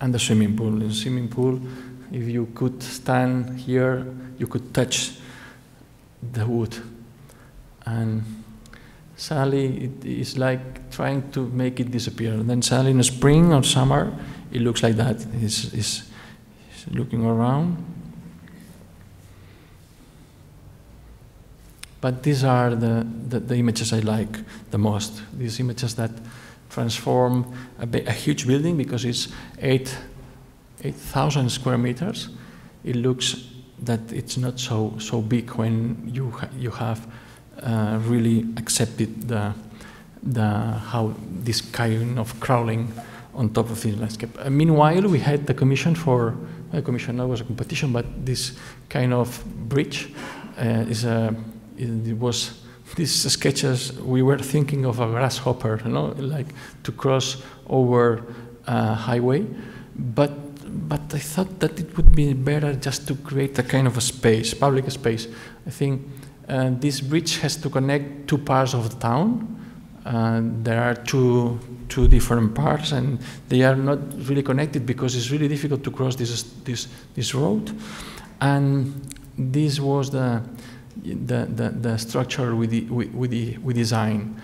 and the swimming pool. In the swimming pool, if you could stand here, you could touch the wood, and. Suddenly, it is like trying to make it disappear. And then suddenly, in the spring or summer, it looks like that. It's, it's, it's looking around. But these are the, the, the images I like the most. These images that transform a, a huge building, because it's eight thousand square meters. It looks that it's not so, so big when you, ha you have Uh, really accepted the, the how this kind of crawling on top of the landscape. Uh, meanwhile, we had the commission for a uh, commission. Now was a competition, but this kind of bridge uh, is a. It was these sketches. We were thinking of a grasshopper, you know, like to cross over a highway, but but I thought that it would be better just to create a kind of a space, public space. I think. Uh, this bridge has to connect two parts of the town, Uh, there are two, two different parts, and they are not really connected because it's really difficult to cross this, this, this road. And this was the, the, the, the structure we, de, we, we, we designed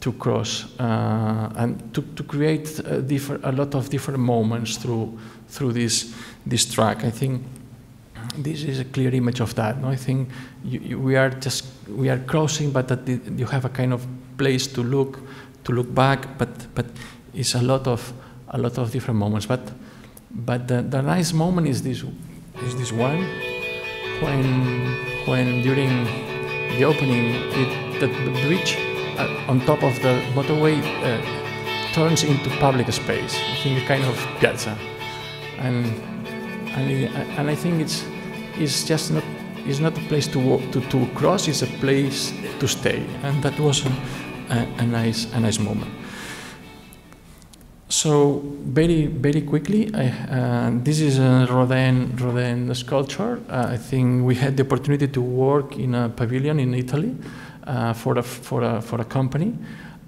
to cross uh, and to, to create a, different, a lot of different moments through, through this, this track. I think this is a clear image of that. No? I think you, you, we are just we are crossing, but that the, you have a kind of place to look, to look back, but but it's a lot of a lot of different moments. But but the, the nice moment is this is this one when when during the opening it, the, the bridge uh, on top of the motorway uh, turns into public space. I think a kind of piazza, and and it, and I think it's it's just not. It's not a place to, walk, to to cross. It's a place to stay, and that was a, a nice a nice moment. So very very quickly, I, uh, this is a Rodin Rodin sculpture. Uh, I think we had the opportunity to work in a pavilion in Italy uh, for a for a for a company,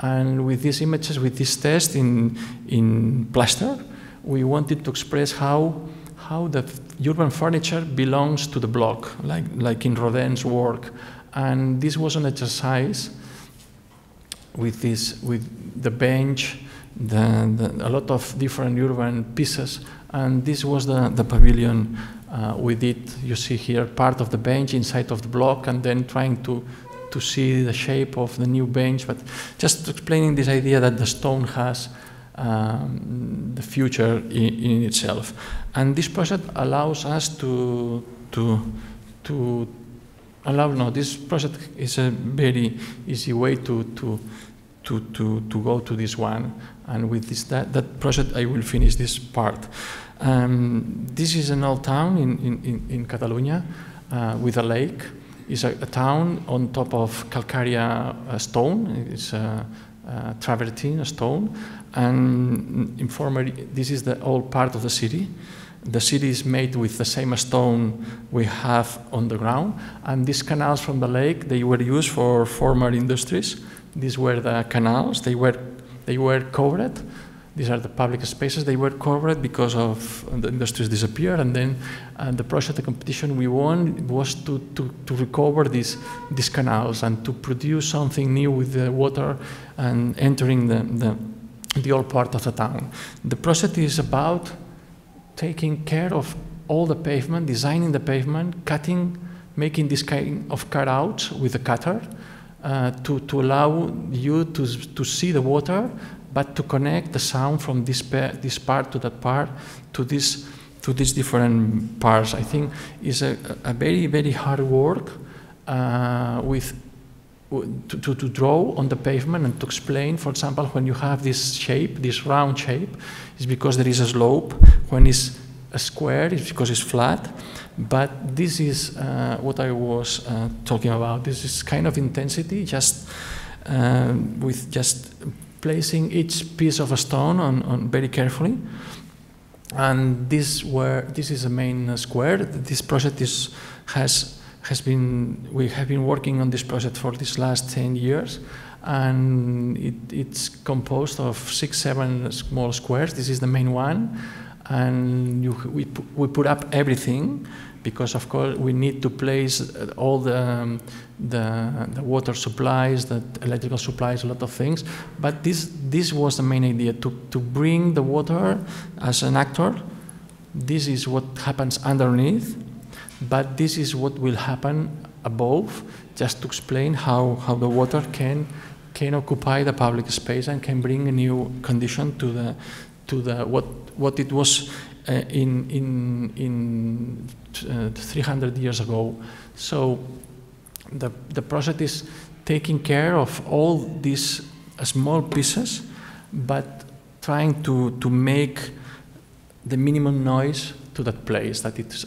and with these images, with this test in in plaster, we wanted to express how how the urban furniture belongs to the block, like, like in Rodin's work. And this was an exercise with, this, with the bench, the, the, a lot of different urban pieces. And this was the, the pavilion uh, we did. You see here part of the bench inside of the block, and then trying to, to see the shape of the new bench. But just explaining this idea that the stone has Um, the future in, in itself, and this project allows us to to to allow. No, this project is a very easy way to to to to, to go to this one, and with this that that project I will finish this part. Um, this is an old town in in in, in Catalonia uh, with a lake. It's a, a town on top of calcarea uh, stone. It's a uh, travertine stone. And informally, this is the old part of the city. The city is made with the same stone we have on the ground. And these canals from the lake, they were used for former industries. These were the canals. They were, they were covered. These are the public spaces. They were covered because of the industries disappeared. And then uh, the project, the competition we won was to, to, to recover these, these canals and to produce something new with the water and entering the, the the old part of the town. The project is about taking care of all the pavement, designing the pavement, cutting, making this kind of cutouts with a cutter uh, to, to allow you to, to see the water, but to connect the sound from this, pa this part to that part to, this, to these different parts. I think is a, a very, very hard work uh, with To, to, to draw on the pavement and to explain, for example, when you have this shape, this round shape, it's because there is a slope. When it's a square, it's because it's flat. But this is uh, what I was uh, talking about. This is kind of intensity, just um, with just placing each piece of a stone on, on very carefully. And this were this is the main square. This project is has. Has been, we have been working on this project for these last ten years, and it, it's composed of six, seven small squares. This is the main one, and you, we, we put up everything because, of course, we need to place all the, um, the, the water supplies, the electrical supplies, a lot of things. But this, this was the main idea, to, to bring the water as an actor. This is what happens underneath. But this is what will happen above, just to explain how, how the water can, can occupy the public space and can bring a new condition to the, to the what, what it was uh, in, in, in uh, three hundred years ago. So the, the project is taking care of all these uh, small pieces, but trying to, to make the minimum noise to that place, that it's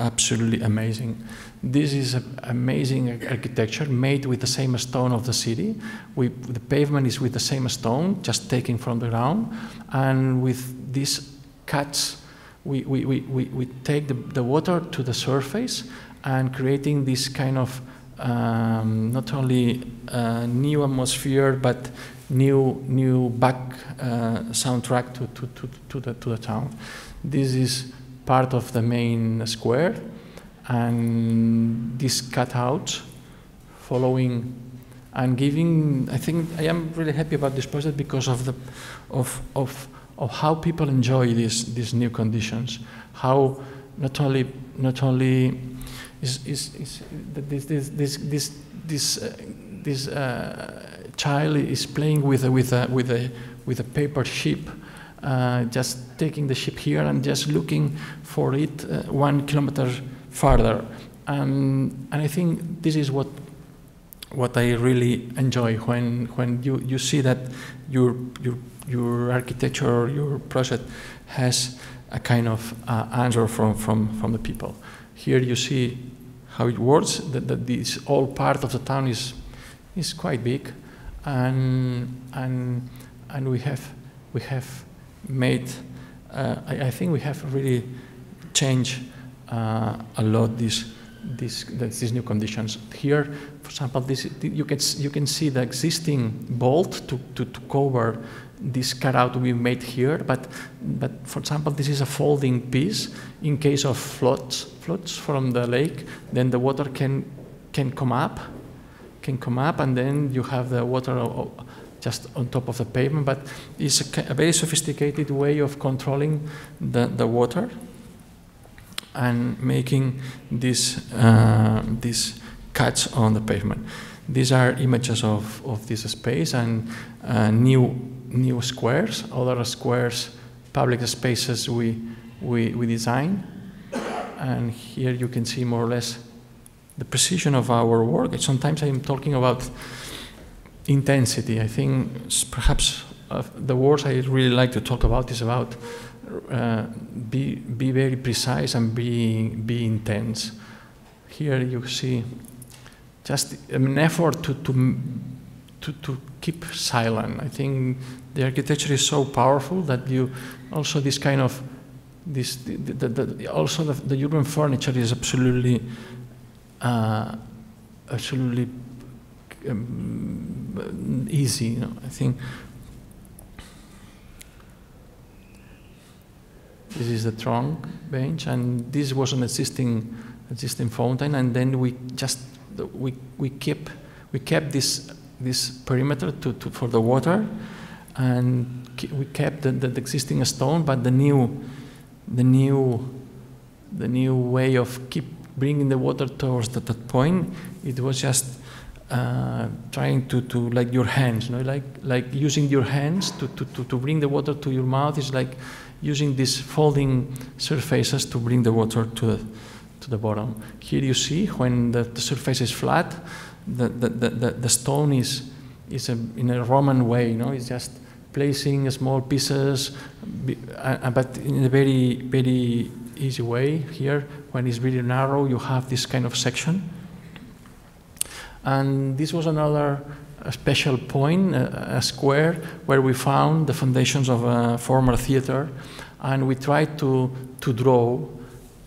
absolutely amazing. This is a amazing architecture made with the same stone of the city. We, the pavement is with the same stone, just taken from the ground. And with these cuts, we, we, we, we, we take the, the water to the surface and creating this kind of um, not only uh, new atmosphere, but new new back uh, soundtrack to to to to the to the town. This is part of the main square, and this cutout following and giving. I think I am really happy about this project because of the of of of how people enjoy these these new conditions. How not only not only is is, is this this this this this uh, this. Uh, child is playing with a, with a, with a, with a paper ship, uh, just taking the ship here and just looking for it uh, one kilometer farther. Um, and I think this is what, what I really enjoy when, when you, you see that your, your, your architecture or your project has a kind of uh, answer from, from, from the people. Here you see how it works, that, that this whole part of the town is, is quite big. And and and we have we have made uh, I, I think we have really changed uh, a lot these these these new conditions. Here, for example, this you can you can see the existing bolt to to, to cover this cutout we made here. But but for example, this is a folding piece in case of floods floods from the lake. Then the water can can come up. Can come up, and then you have the water just on top of the pavement. But it's a, a very sophisticated way of controlling the, the water and making these uh, these cuts on the pavement. These are images of of this space and uh, new new squares, other squares, public spaces we we we design. And here you can see more or less the precision of our work. Sometimes I'm talking about intensity. I think perhaps the words I really like to talk about is about uh, be, be very precise and be, be intense. Here you see just an effort to, to, to, to keep silent. I think the architecture is so powerful that you also this kind of, this, the, the, the, also the, the urban furniture is absolutely Uh, absolutely um, easy, you know, I think. This is the trunk bench, and this was an existing existing fountain, and then we just we we kept we kept this this perimeter to, to for the water, and we kept the, the existing stone, but the new the new the new way of keep. Bringing the water towards that, that point, it was just uh, trying to, to like your hands, you know, like like using your hands to, to, to, to bring the water to your mouth is like using these folding surfaces to bring the water to the, to the bottom. Here you see when the, the surface is flat, the the, the, the stone is is a, in a Roman way, you know, it's just placing small pieces, but in a very very easy way. Here, when it's really narrow, you have this kind of section. And this was another uh, special point, uh, a square, where we found the foundations of a former theater, and we tried to, to draw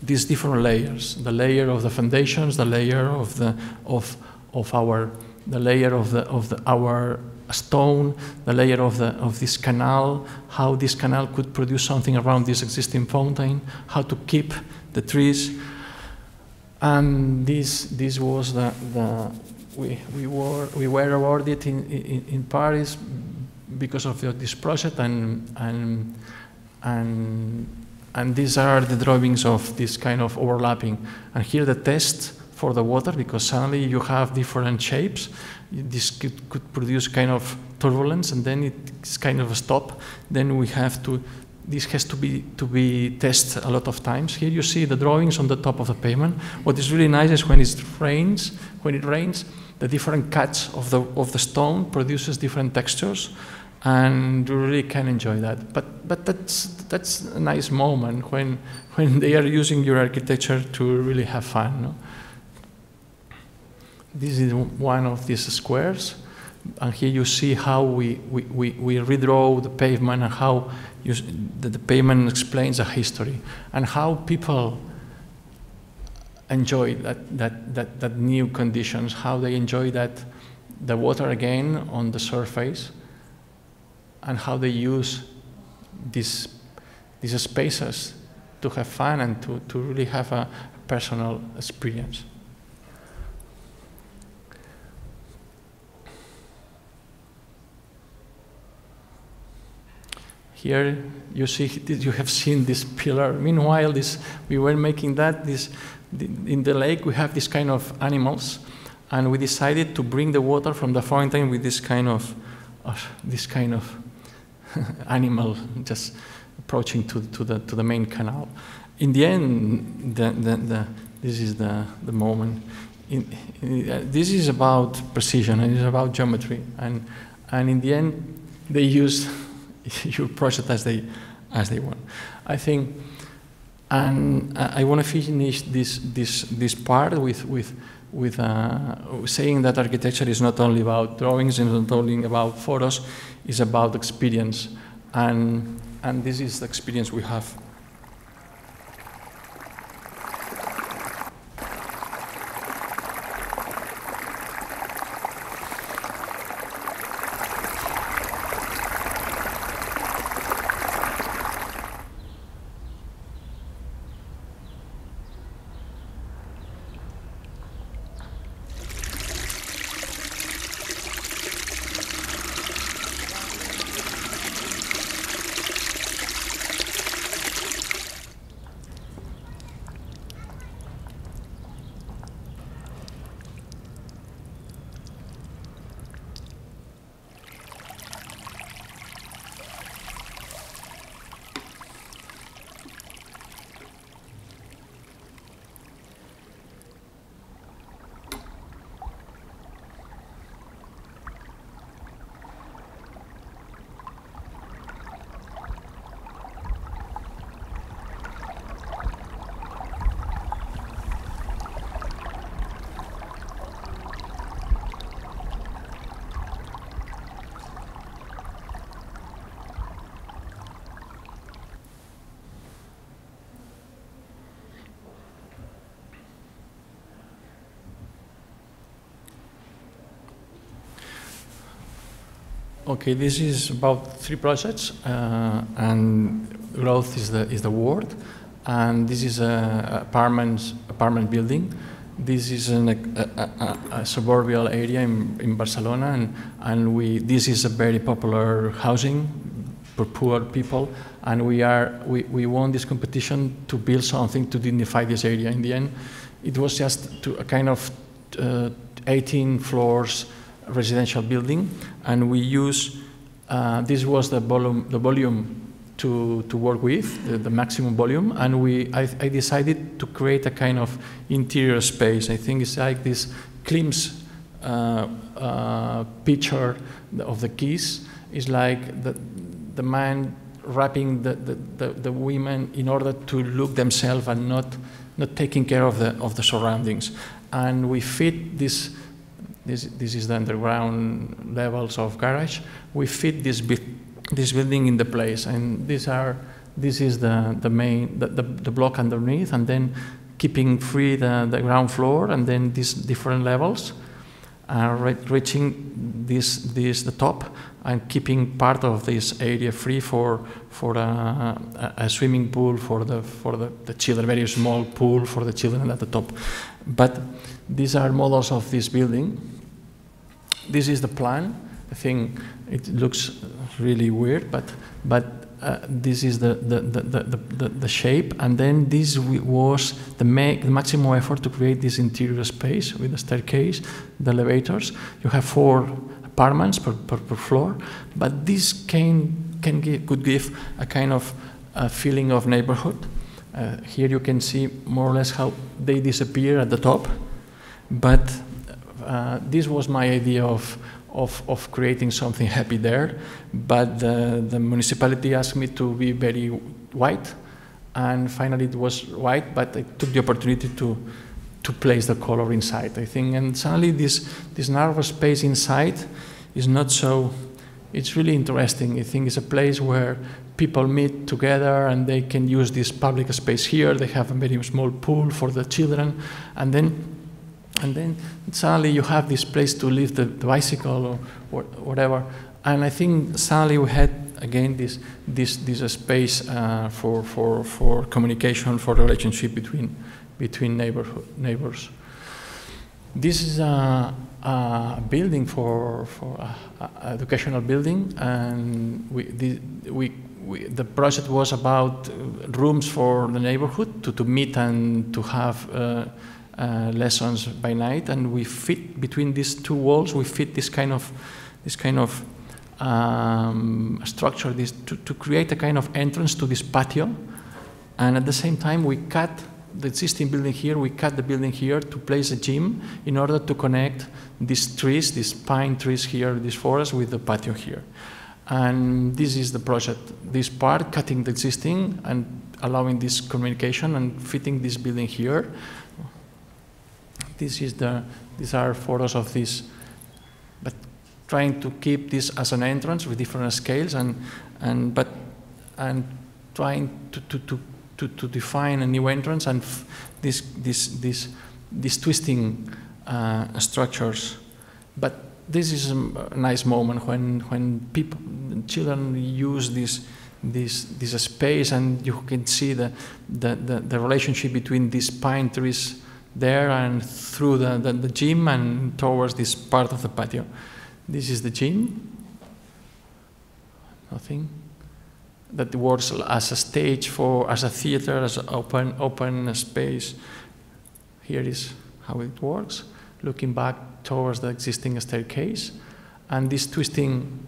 these different layers, the layer of the foundations, the layer of the of of our the layer of the of the our stone, the layer of the of this canal, how this canal could produce something around this existing fountain, how to keep the trees, and this this was the the we we were we were awarded in in, in Paris because of the, this project, and and and and these are the drawings of this kind of overlapping, and here the test for the water, because suddenly you have different shapes. This could, could produce kind of turbulence, and then it's kind of a stop. Then we have to, this has to be to be tested a lot of times. Here you see the drawings on the top of the pavement. What is really nice is when it rains, when it rains, the different cuts of the of the stone produces different textures, and you really can enjoy that. But but that's that's a nice moment when when they are using your architecture to really have fun. No? This is one of these squares, and here you see how we, we, we, we redraw the pavement, and how you, the, the pavement explains the history, and how people enjoy that, that, that, that new conditions, how they enjoy that the water again on the surface, and how they use these, these spaces to have fun and to, to really have a personal experience. Here you see, you have seen this pillar. Meanwhile, this, we were making that, this, in the lake we have this kind of animals, and we decided to bring the water from the fountain with this kind of, of this kind of animal just approaching to, to, the, to the main canal. In the end, the, the, the, this is the, the moment. In, in, uh, this is about precision, and it's about geometry. And, and in the end, they used your project as they, as they want. I think, and I want to finish this, this, this part with, with, with uh, saying that architecture is not only about drawings, it's not only about photos, it's about experience. And, and this is the experience we have. Okay, this is about three projects, uh, and growth is the is the word, and this is a apartment apartment building. This is an, a, a, a suburban area in, in Barcelona, and and we this is a very popular housing for poor people, and we are we we won this competition to build something to dignify this area. In the end, it was just to a kind of uh, eighteen floors residential building, and we use uh, this was the volume the volume to to work with the, the maximum volume, and we I, I decided to create a kind of interior space. I think it's like this Klim's uh, uh, picture of the kiss is like the the man wrapping the the, the the women in order to look themselves and not not taking care of the of the surroundings, and we fit this. This, this is the underground levels of garage. We fit this, bu this building in the place, and these are, this is the, the main, the, the, the block underneath, and then keeping free the, the ground floor, and then these different levels are re reaching this, this, the top, and keeping part of this area free for, for a, a swimming pool for the, for the, the children, very small pool for the children at the top. But these are models of this building. This is the plan. I think it looks really weird, but but uh, this is the the, the the the the shape. And then this was the, ma the maximum effort to create this interior space with the staircase, the elevators. You have four apartments per per, per floor, but this can can give, could give a kind of a feeling of neighborhood. Uh, here you can see more or less how they disappear at the top. But uh, this was my idea of, of, of creating something happy there. But uh, the municipality asked me to be very white, and finally it was white, but I took the opportunity to, to place the color inside, I think. And suddenly this, this narrow space inside is not so, it's really interesting. I think it's a place where people meet together, and they can use this public space here. They have a very small pool for the children, and then And then suddenly you have this place to leave the, the bicycle or, or whatever, And I think suddenly we had again this this this uh, space uh, for for for communication, for relationship between between neighborhood neighbors. This is a, a building for for a, a educational building, and we the, we. We, the project was about rooms for the neighborhood to, to meet and to have uh, uh, lessons by night, and we fit between these two walls. We fit this kind of this kind of um, structure, this to, to create a kind of entrance to this patio, and at the same time we cut the existing building here. We cut the building here to place a gym in order to connect these trees, these pine trees here, this forest, with the patio here. And this is the project, this part, cutting the existing and allowing this communication and fitting this building here. This is the, these are photos of this, but trying to keep this as an entrance with different scales and, and, but, and trying to, to, to, to, to define a new entrance and f this, this, this, this twisting uh, structures. But this is a nice moment when when people, children use this this this space, and you can see the the, the, the relationship between these pine trees there and through the, the, the gym and towards this part of the patio. This is the gym. Nothing that works as a stage for as a theater, as an open open space. Here is how it works. Looking back towards the existing staircase, and this twisting,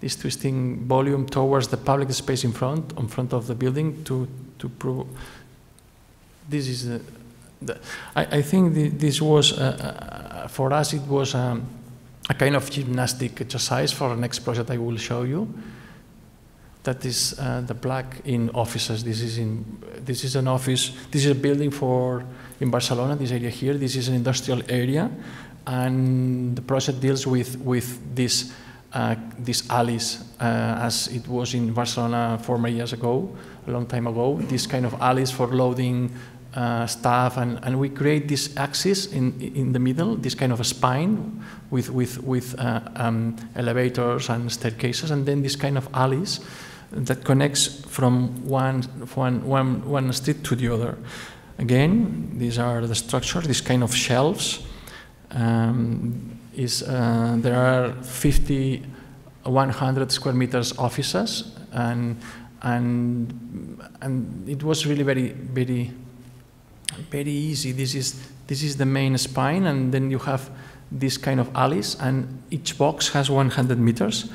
this twisting volume towards the public space in front, in front of the building, to to prove. This is the. the I, I think the, this was uh, uh, for us. It was um, a kind of gymnastic exercise for the next project I will show you. That is uh, the plaque in offices. This is in. This is an office. This is a building for in Barcelona. This area here. This is an industrial area. And the project deals with with this uh, this alleys uh, as it was in Barcelona four years ago, a long time ago. This kind of alleys for loading uh, stuff, and and we create this axis in in the middle, this kind of a spine with with with uh, um, elevators and staircases, and then this kind of alleys that connects from one one one one street to the other. Again, these are the structures, this kind of shelves. Um, is uh, there are fifty, one hundred square meters offices, and and and it was really very very very easy. This is this is the main spine, and then you have this kind of alleys, and each box has one hundred meters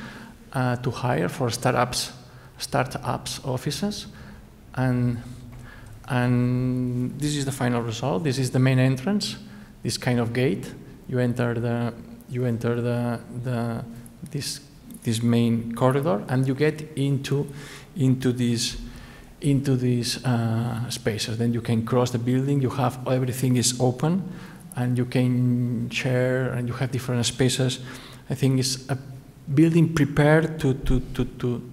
uh, to hire for startups startups offices, and and this is the final result. This is the main entrance. This kind of gate. You enter the you enter the the this this main corridor, and you get into into these into these uh, spaces. Then you can cross the building. You have everything is open, and you can share, and you have different spaces. I think it's a building prepared to to to to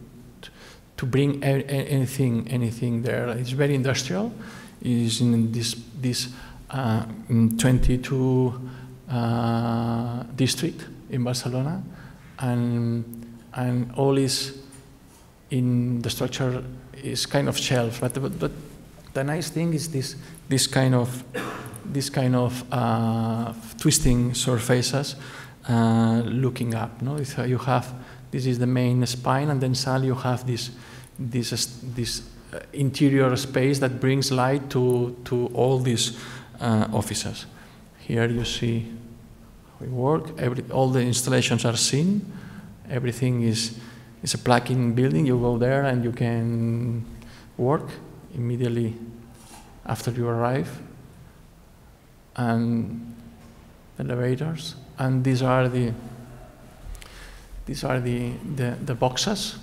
to bring a, a, anything anything there. It's very industrial. It's in this this. Uh, in twenty-two uh, district in Barcelona, and and all is in the structure is kind of shelf. But, but, but the nice thing is this this kind of this kind of uh, twisting surfaces uh, looking up. No, it's, uh, you have this is the main spine, and then suddenly you have this this this uh, interior space that brings light to to all these. Uh, offices. Here you see how we work. Every, all the installations are seen. Everything is is a plug-in building. You go there and you can work immediately after you arrive. And elevators. And these are the these are the the, the boxes.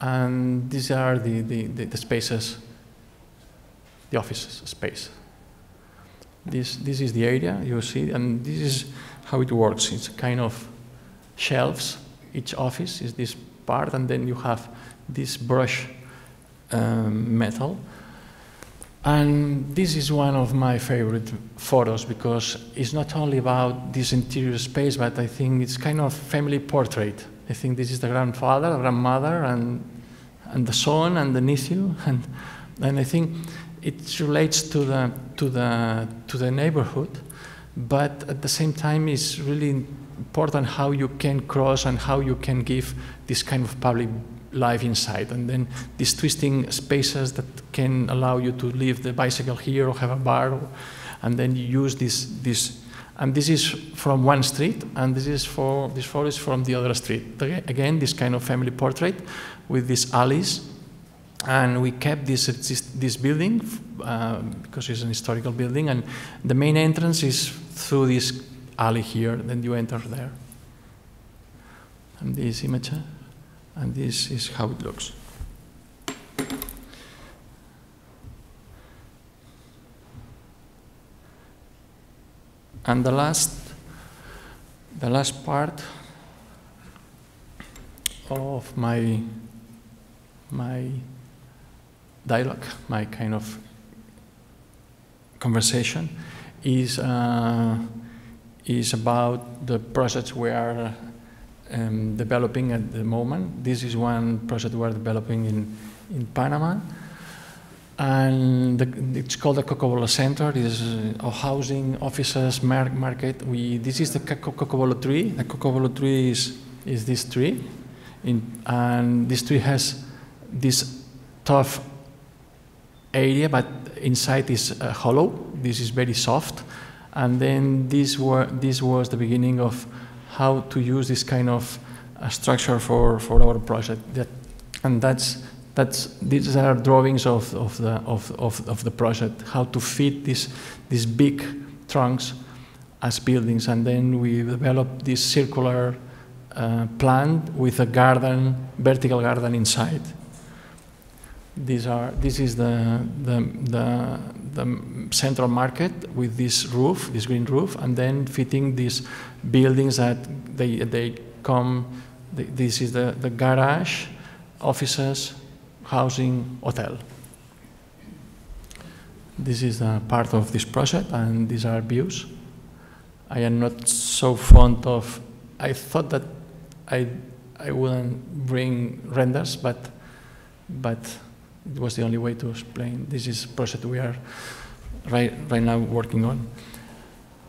And these are the the, the, the spaces. The office space. This, this is the area you see, and this is how it works. It's kind of shelves. Each office is this part, and then you have this brush um, metal. And this is one of my favorite photos, because it's not only about this interior space, but I think it's kind of family portrait. I think this is the grandfather, the grandmother, and, and the son, and the nephew, and, and I think it relates to the, to, the, to the neighborhood, but at the same time it's really important how you can cross and how you can give this kind of public life inside, and then these twisting spaces that can allow you to leave the bicycle here or have a bar, or, and then you use this, this, and this is from one street, and this is for, this floor is from the other street. Again, this kind of family portrait with these alleys, and we kept this, this building uh, because it's an historical building, and the main entrance is through this alley here, then you enter there. And this image, and this is how it looks. And the last, the last part of my, my dialogue, my kind of conversation, is uh, is about the projects we are um, developing at the moment. This is one project we are developing in in Panama. And the, it's called the Cocobolo Center. It's uh, housing, offices, mar market. We, this is the Cocobolo tree. The Cocobolo tree is, is this tree. In, and this tree has this tough area, but inside is uh, hollow. This is very soft. And then this, were, this was the beginning of how to use this kind of uh, structure for, for our project. That, and that's That's, these are drawings of, of, the, of, of, of the project, how to fit these these big trunks as buildings. And then we developed this circular uh, plant with a garden, vertical garden inside. These are, this is the, the, the, the central market with this roof, this green roof, and then fitting these buildings that they, they come, they, this is the, the garage, offices, housing, hotel. This is a part of this project, and these are views. I am not so fond of, I thought that I, I wouldn't bring renders, but, but it was the only way to explain. This is a project we are right, right now working on.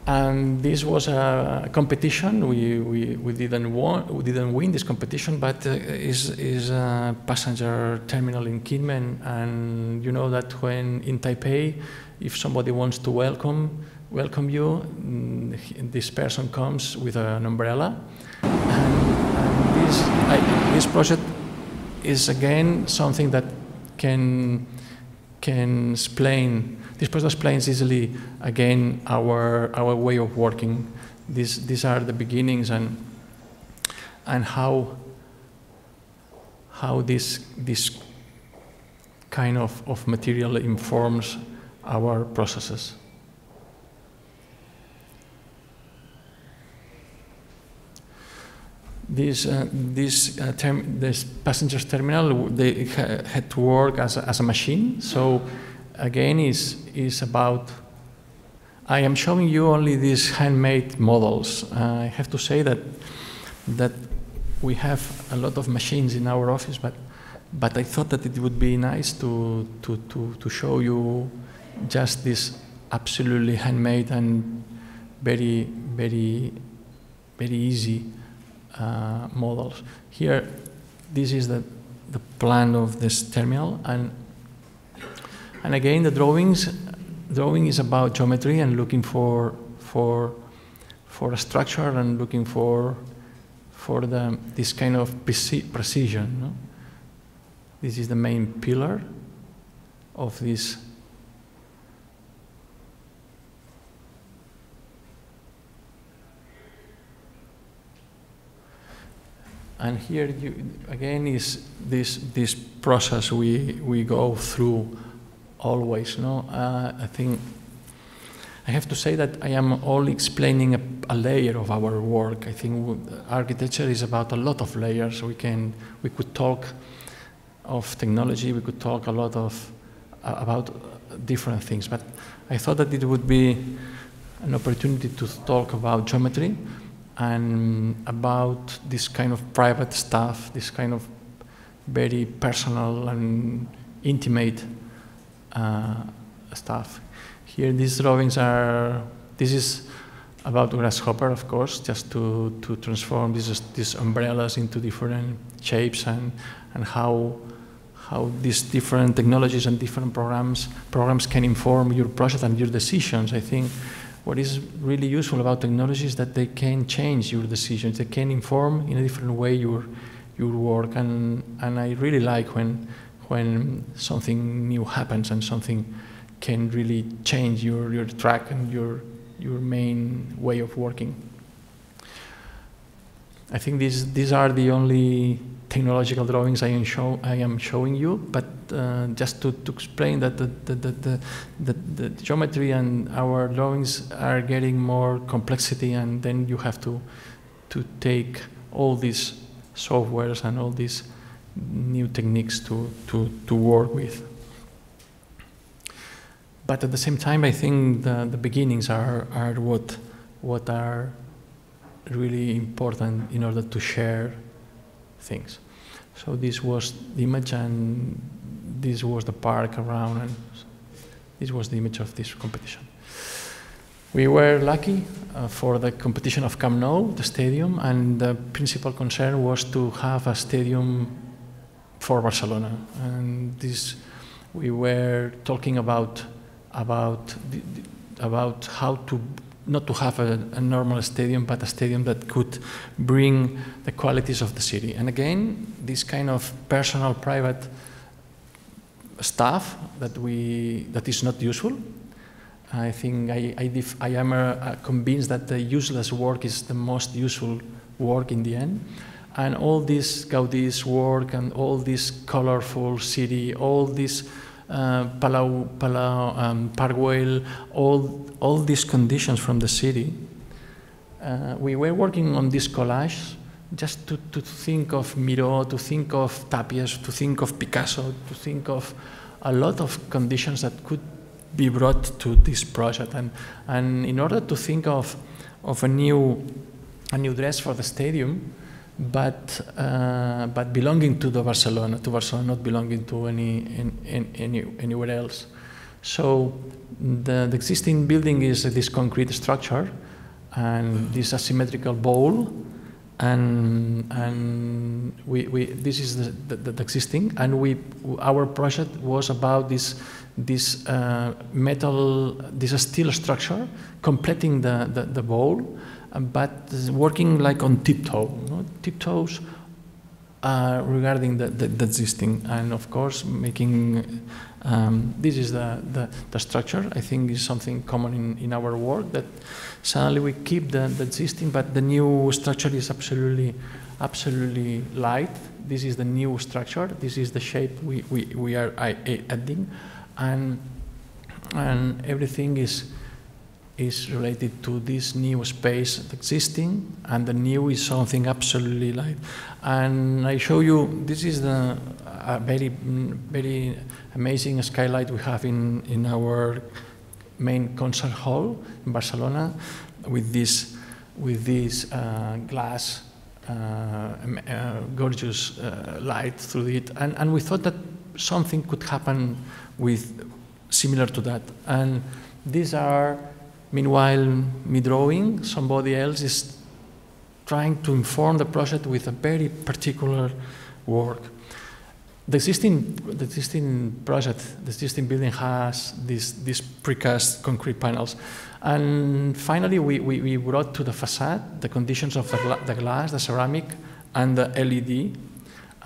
And this was a competition. We we, we didn't won, we didn't win this competition, but uh, is is a passenger terminal in Kinmen, and you know that when in Taipei, if somebody wants to welcome welcome you, this person comes with an umbrella. And, and this I, this project is again something that can can explain. This project explains easily, again, our our way of working. These these are the beginnings and and how how this this kind of of material informs our processes. This uh, this uh, term, this passengers terminal, they ha had to work as a, as a machine, so. Again, is is about. I am showing you only these handmade models. Uh, I have to say that that we have a lot of machines in our office, but but I thought that it would be nice to to to, to show you just this absolutely handmade and very very very easy uh, models. Here, this is the the plan of this terminal. And. And again, the drawings, drawing is about geometry and looking for for for a structure and looking for for the this kind of precision. No? This is the main pillar of this. And here you, again is this this process we we go through. Always, no. Uh, I think I have to say that I am only explaining a, a layer of our work. I think architecture is about a lot of layers. We can, we could talk of technology. We could talk a lot of uh, about different things. But I thought that it would be an opportunity to talk about geometry and about this kind of private stuff, this kind of very personal and intimate uh, stuff. Here, these drawings are, this is about Grasshopper, of course, just to, to transform these, these umbrellas into different shapes, and, and how, how these different technologies and different programs, programs can inform your process and your decisions. I think what is really useful about technology is that they can change your decisions. They can inform in a different way your, your work. And, and I really like when, when something new happens and something can really change your, your track and your, your main way of working. I think these, these are the only technological drawings I am, show, I am showing you, but uh, just to, to explain that the, the, the, the, the, the geometry and our drawings are getting more complexity, and then you have to, to take all these softwares and all these new techniques to, to, to work with. But at the same time, I think the, the beginnings are, are what, what are really important in order to share things. So this was the image, and this was the park around, and this was the image of this competition. We were lucky uh, for the competition of Camp Nou, the stadium, and the principal concern was to have a stadium for Barcelona. And this, we were talking about about the, about how to not to have a, a normal stadium, but a stadium that could bring the qualities of the city. And again, this kind of personal, private stuff that we that is not useful. I think I I, def, I am uh, convinced that the useless work is the most useful work in the end. And all this Gaudí's work and all this colorful city, all this uh, Palau, Palau, um, Parkwell, all, all these conditions from the city. Uh, we were working on these collages just to, to think of Miró, to think of Tapias, to think of Picasso, to think of a lot of conditions that could be brought to this project. And, and in order to think of, of a, new, a new dress for the stadium, but uh, but belonging to the Barcelona, to Barcelona, not belonging to any, in, in, any anywhere else. So the, the existing building is this concrete structure and this asymmetrical bowl, and and we, we this is the, the, the existing, and we our project was about this this uh, metal this steel structure completing the the, the bowl. But working like on tiptoe, no? tiptoes uh, regarding the, the, the existing, and of course making um, this is the, the, the structure. I think is something common in, in our work, that suddenly we keep the, the existing, but the new structure is absolutely, absolutely light. This is the new structure. This is the shape we, we, we are adding, and and everything is. is related to this new space existing, and the new is something absolutely light. And I show you, this is the a very, very amazing skylight we have in, in our main concert hall in Barcelona, with this, with this uh, glass, uh, uh, gorgeous uh, light through it. And, and we thought that something could happen with similar to that. And these are, meanwhile, me drawing, somebody else is trying to inform the project with a very particular work. The existing, the existing project, the existing building has these, these precast concrete panels. And finally, we, we, we brought to the facade the conditions of the, gla the glass, the ceramic, and the L E D.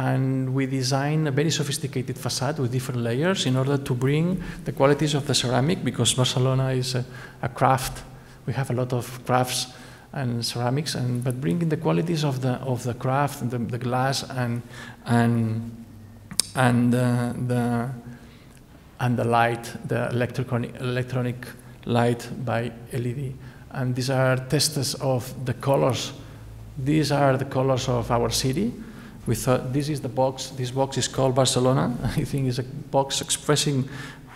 And we design a very sophisticated facade with different layers in order to bring the qualities of the ceramic, because Barcelona is a, a craft. We have a lot of crafts and ceramics, and but bringing the qualities of the of the craft, the, the glass, and and and uh, the and the light, the electronic electronic light by L E D. And these are tests of the colors. These are the colors of our city. We thought this is the box. This box is called Barcelona. I think it's a box expressing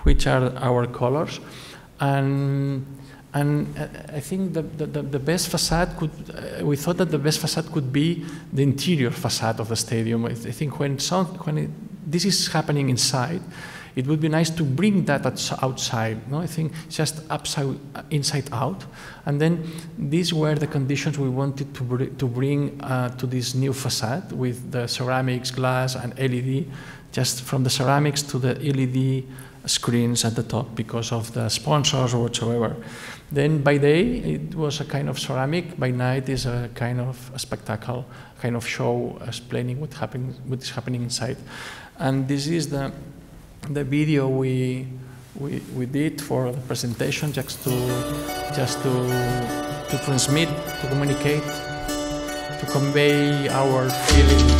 which are our colors, and And I think the, the, the best facade could, uh, we thought that the best facade could be the interior facade of the stadium. I think when, some, when it, this is happening inside, it would be nice to bring that outside. No? I think just upside, inside out. And then these were the conditions we wanted to, br to bring uh, to this new facade with the ceramics, glass, and L E D, just from the ceramics to the L E D screens at the top because of the sponsors or whatsoever. Then by day, it was a kind of ceramic. By night, is a kind of a spectacle, kind of show explaining what, happen, what is happening inside. And this is the, the video we, we, we did for the presentation just to, just to, to transmit, to communicate, to convey our feeling.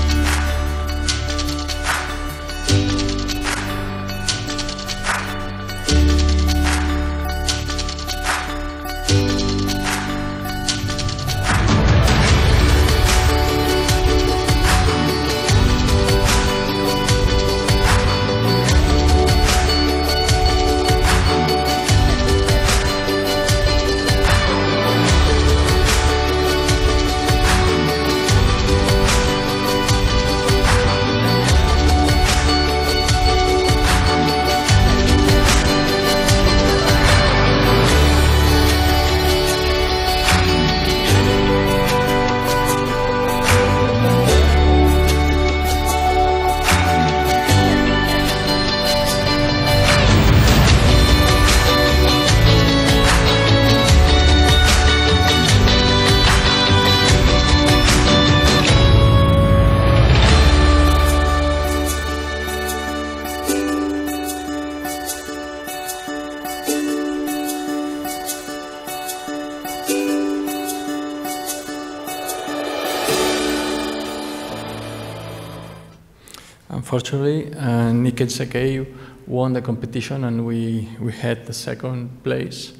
Unfortunately, uh, Nikken Sekkei won the competition and we, we had the second place.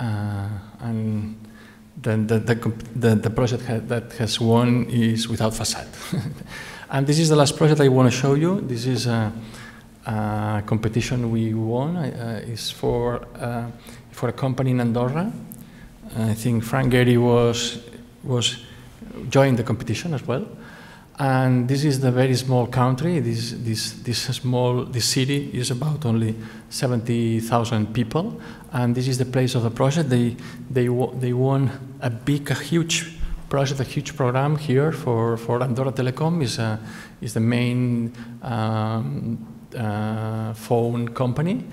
Uh, and the, the, the, the project ha that has won is without facade. And this is the last project I want to show you. This is a, a competition we won. Uh, it's for, uh, for a company in Andorra. I think Frank Gehry was, was joined the competition as well. And this is the very small country. This, this, this small, this city is about only seventy thousand people. And this is the place of the project. They, they, they won a big, a huge project, a huge program here for, for Andorra Telecom is, a, is the main um, uh, phone company.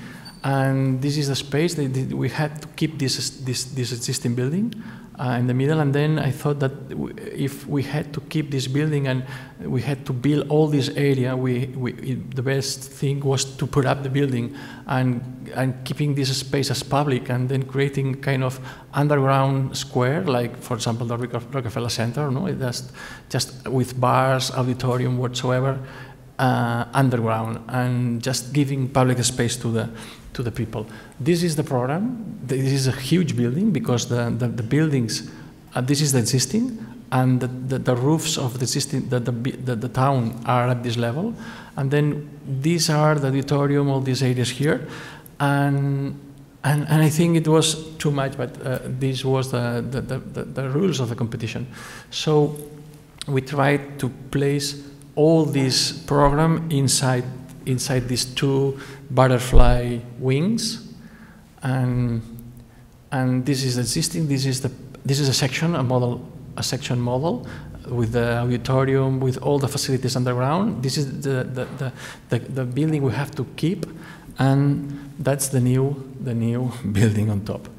And this is the space. They did, we had to keep this, this, this existing building. Uh, in the middle, and then I thought that w if we had to keep this building and we had to build all this area, we, we it, the best thing was to put up the building and and keeping this space as public, and then creating kind of underground square, like for example the Rockefeller Center, no, it just just with bars, auditorium, whatsoever, uh, underground, and just giving public space to the. to the people. This is the program. This is a huge building because the, the, the buildings, uh, this is the existing, and the, the, the roofs of the existing, the, the, the, the town are at this level. And then these are the auditorium, all these areas here. And, and, and I think it was too much, but uh, this was the, the, the, the, the rules of the competition. So we tried to place all this program inside inside these two butterfly wings, and and this is existing. This is the this is a section, a model, a section model, with the auditorium, with all the facilities underground. This is the the the, the, the building we have to keep, and that's the new the new building on top.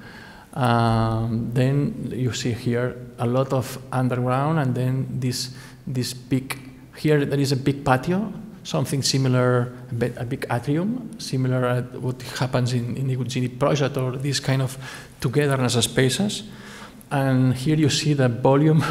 Um, then you see here a lot of underground, and then this this big here there is a big patio. Something similar, a big atrium, similar at what happens in, in the iGuzzini project or this kind of togetherness of spaces. And here you see the volume,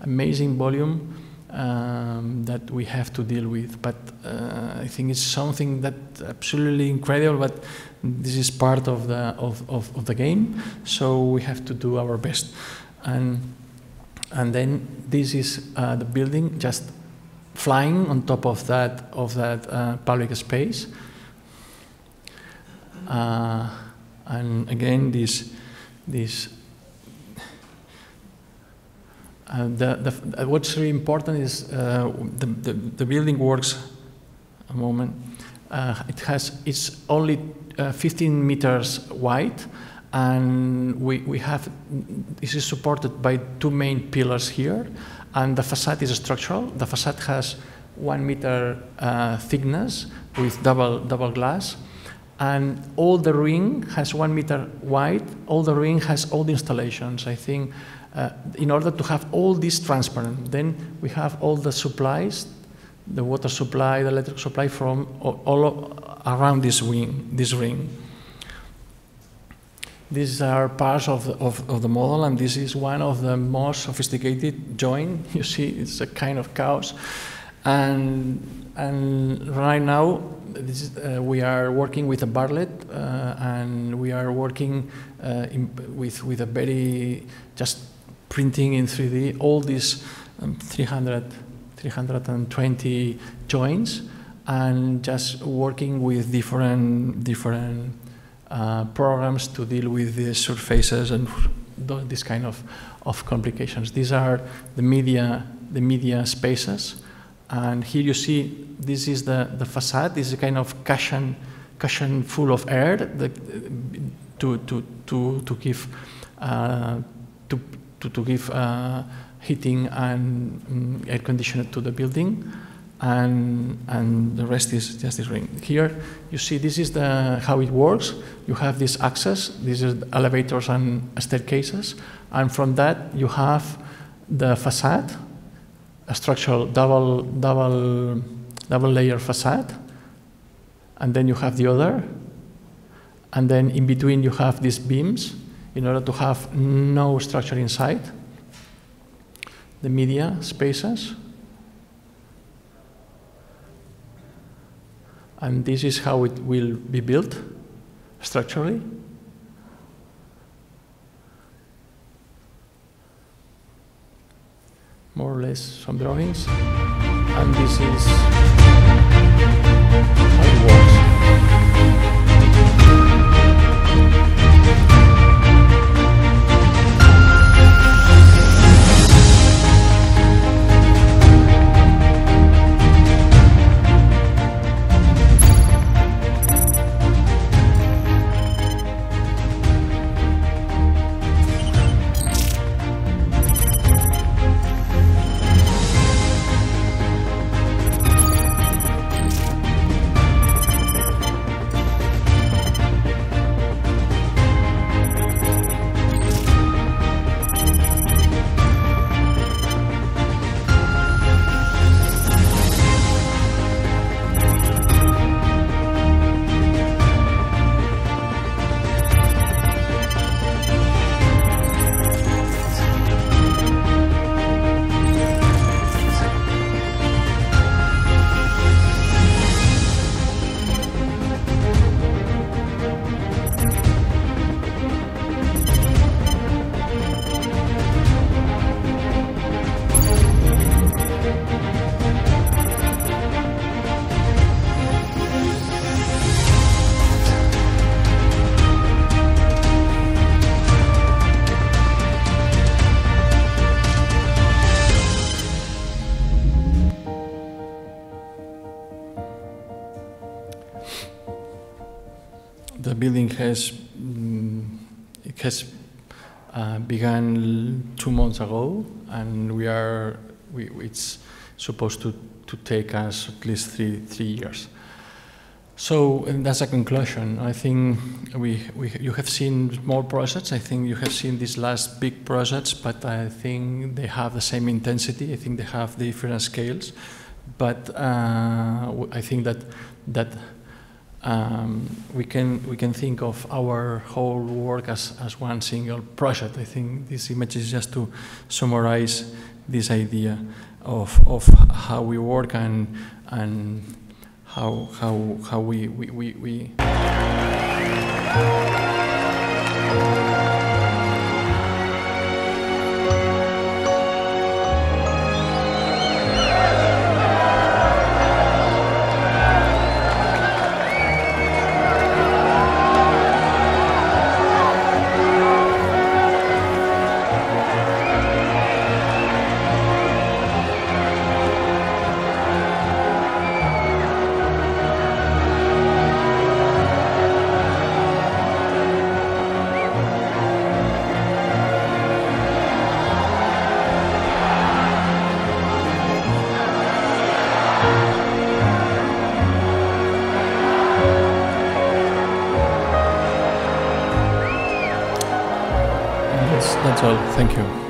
amazing volume um, that we have to deal with. But uh, I think it's something that's absolutely incredible, but this is part of the, of, of, of the game, so we have to do our best. And, and then this is uh, the building just flying on top of that of that uh, public space, uh, and again this this uh, the, the, what's really important is uh, the, the, the building works a moment uh, it has it's only uh, fifteen meters wide, and we, we have this is supported by two main pillars here, and the facade is structural. The facade has one meter uh, thickness with double double glass, and all the ring has one meter wide. All the ring has all the installations. I think uh, in order to have all this transparent, then we have all the supplies, the water supply, the electric supply from all around this wing, this ring. These are parts of the, of, of the model, and this is one of the most sophisticated joint. You see, it's a kind of chaos. And, and right now, this is, uh, we are working with a Bartlett, uh, and we are working uh, in, with, with a very, just printing in three D, all these um, three hundred, three hundred twenty joints, and just working with different, different Uh, programs to deal with the surfaces and this kind of, of complications. These are the media, the media spaces, and here you see this is the, the facade. This is a kind of cushion, cushion full of air that, to, to, to, to give uh, to, to, to give uh, heating and um, air conditioning to the building. And, and the rest is just this ring. Here, you see this is the, how it works. You have this access, these are the elevators and staircases, and from that you have the facade, a structural double, double, double layer facade, and then you have the other, and then in between you have these beams in order to have no structure inside, the media spaces. And this is how it will be built structurally. More or less some drawings. And this is how it works. Has, it has uh, begun two months ago, and we are we, it's supposed to, to take us at least three three years. So and that's a conclusion. I think we, we you have seen small projects. I think you have seen these last big projects, but I think they have the same intensity. I think they have different scales, but uh, I think that that. Um, we can we can think of our whole work as as one single project. I think this image is just to summarize this idea of of how we work and and how how how we we we. we all. Thank you.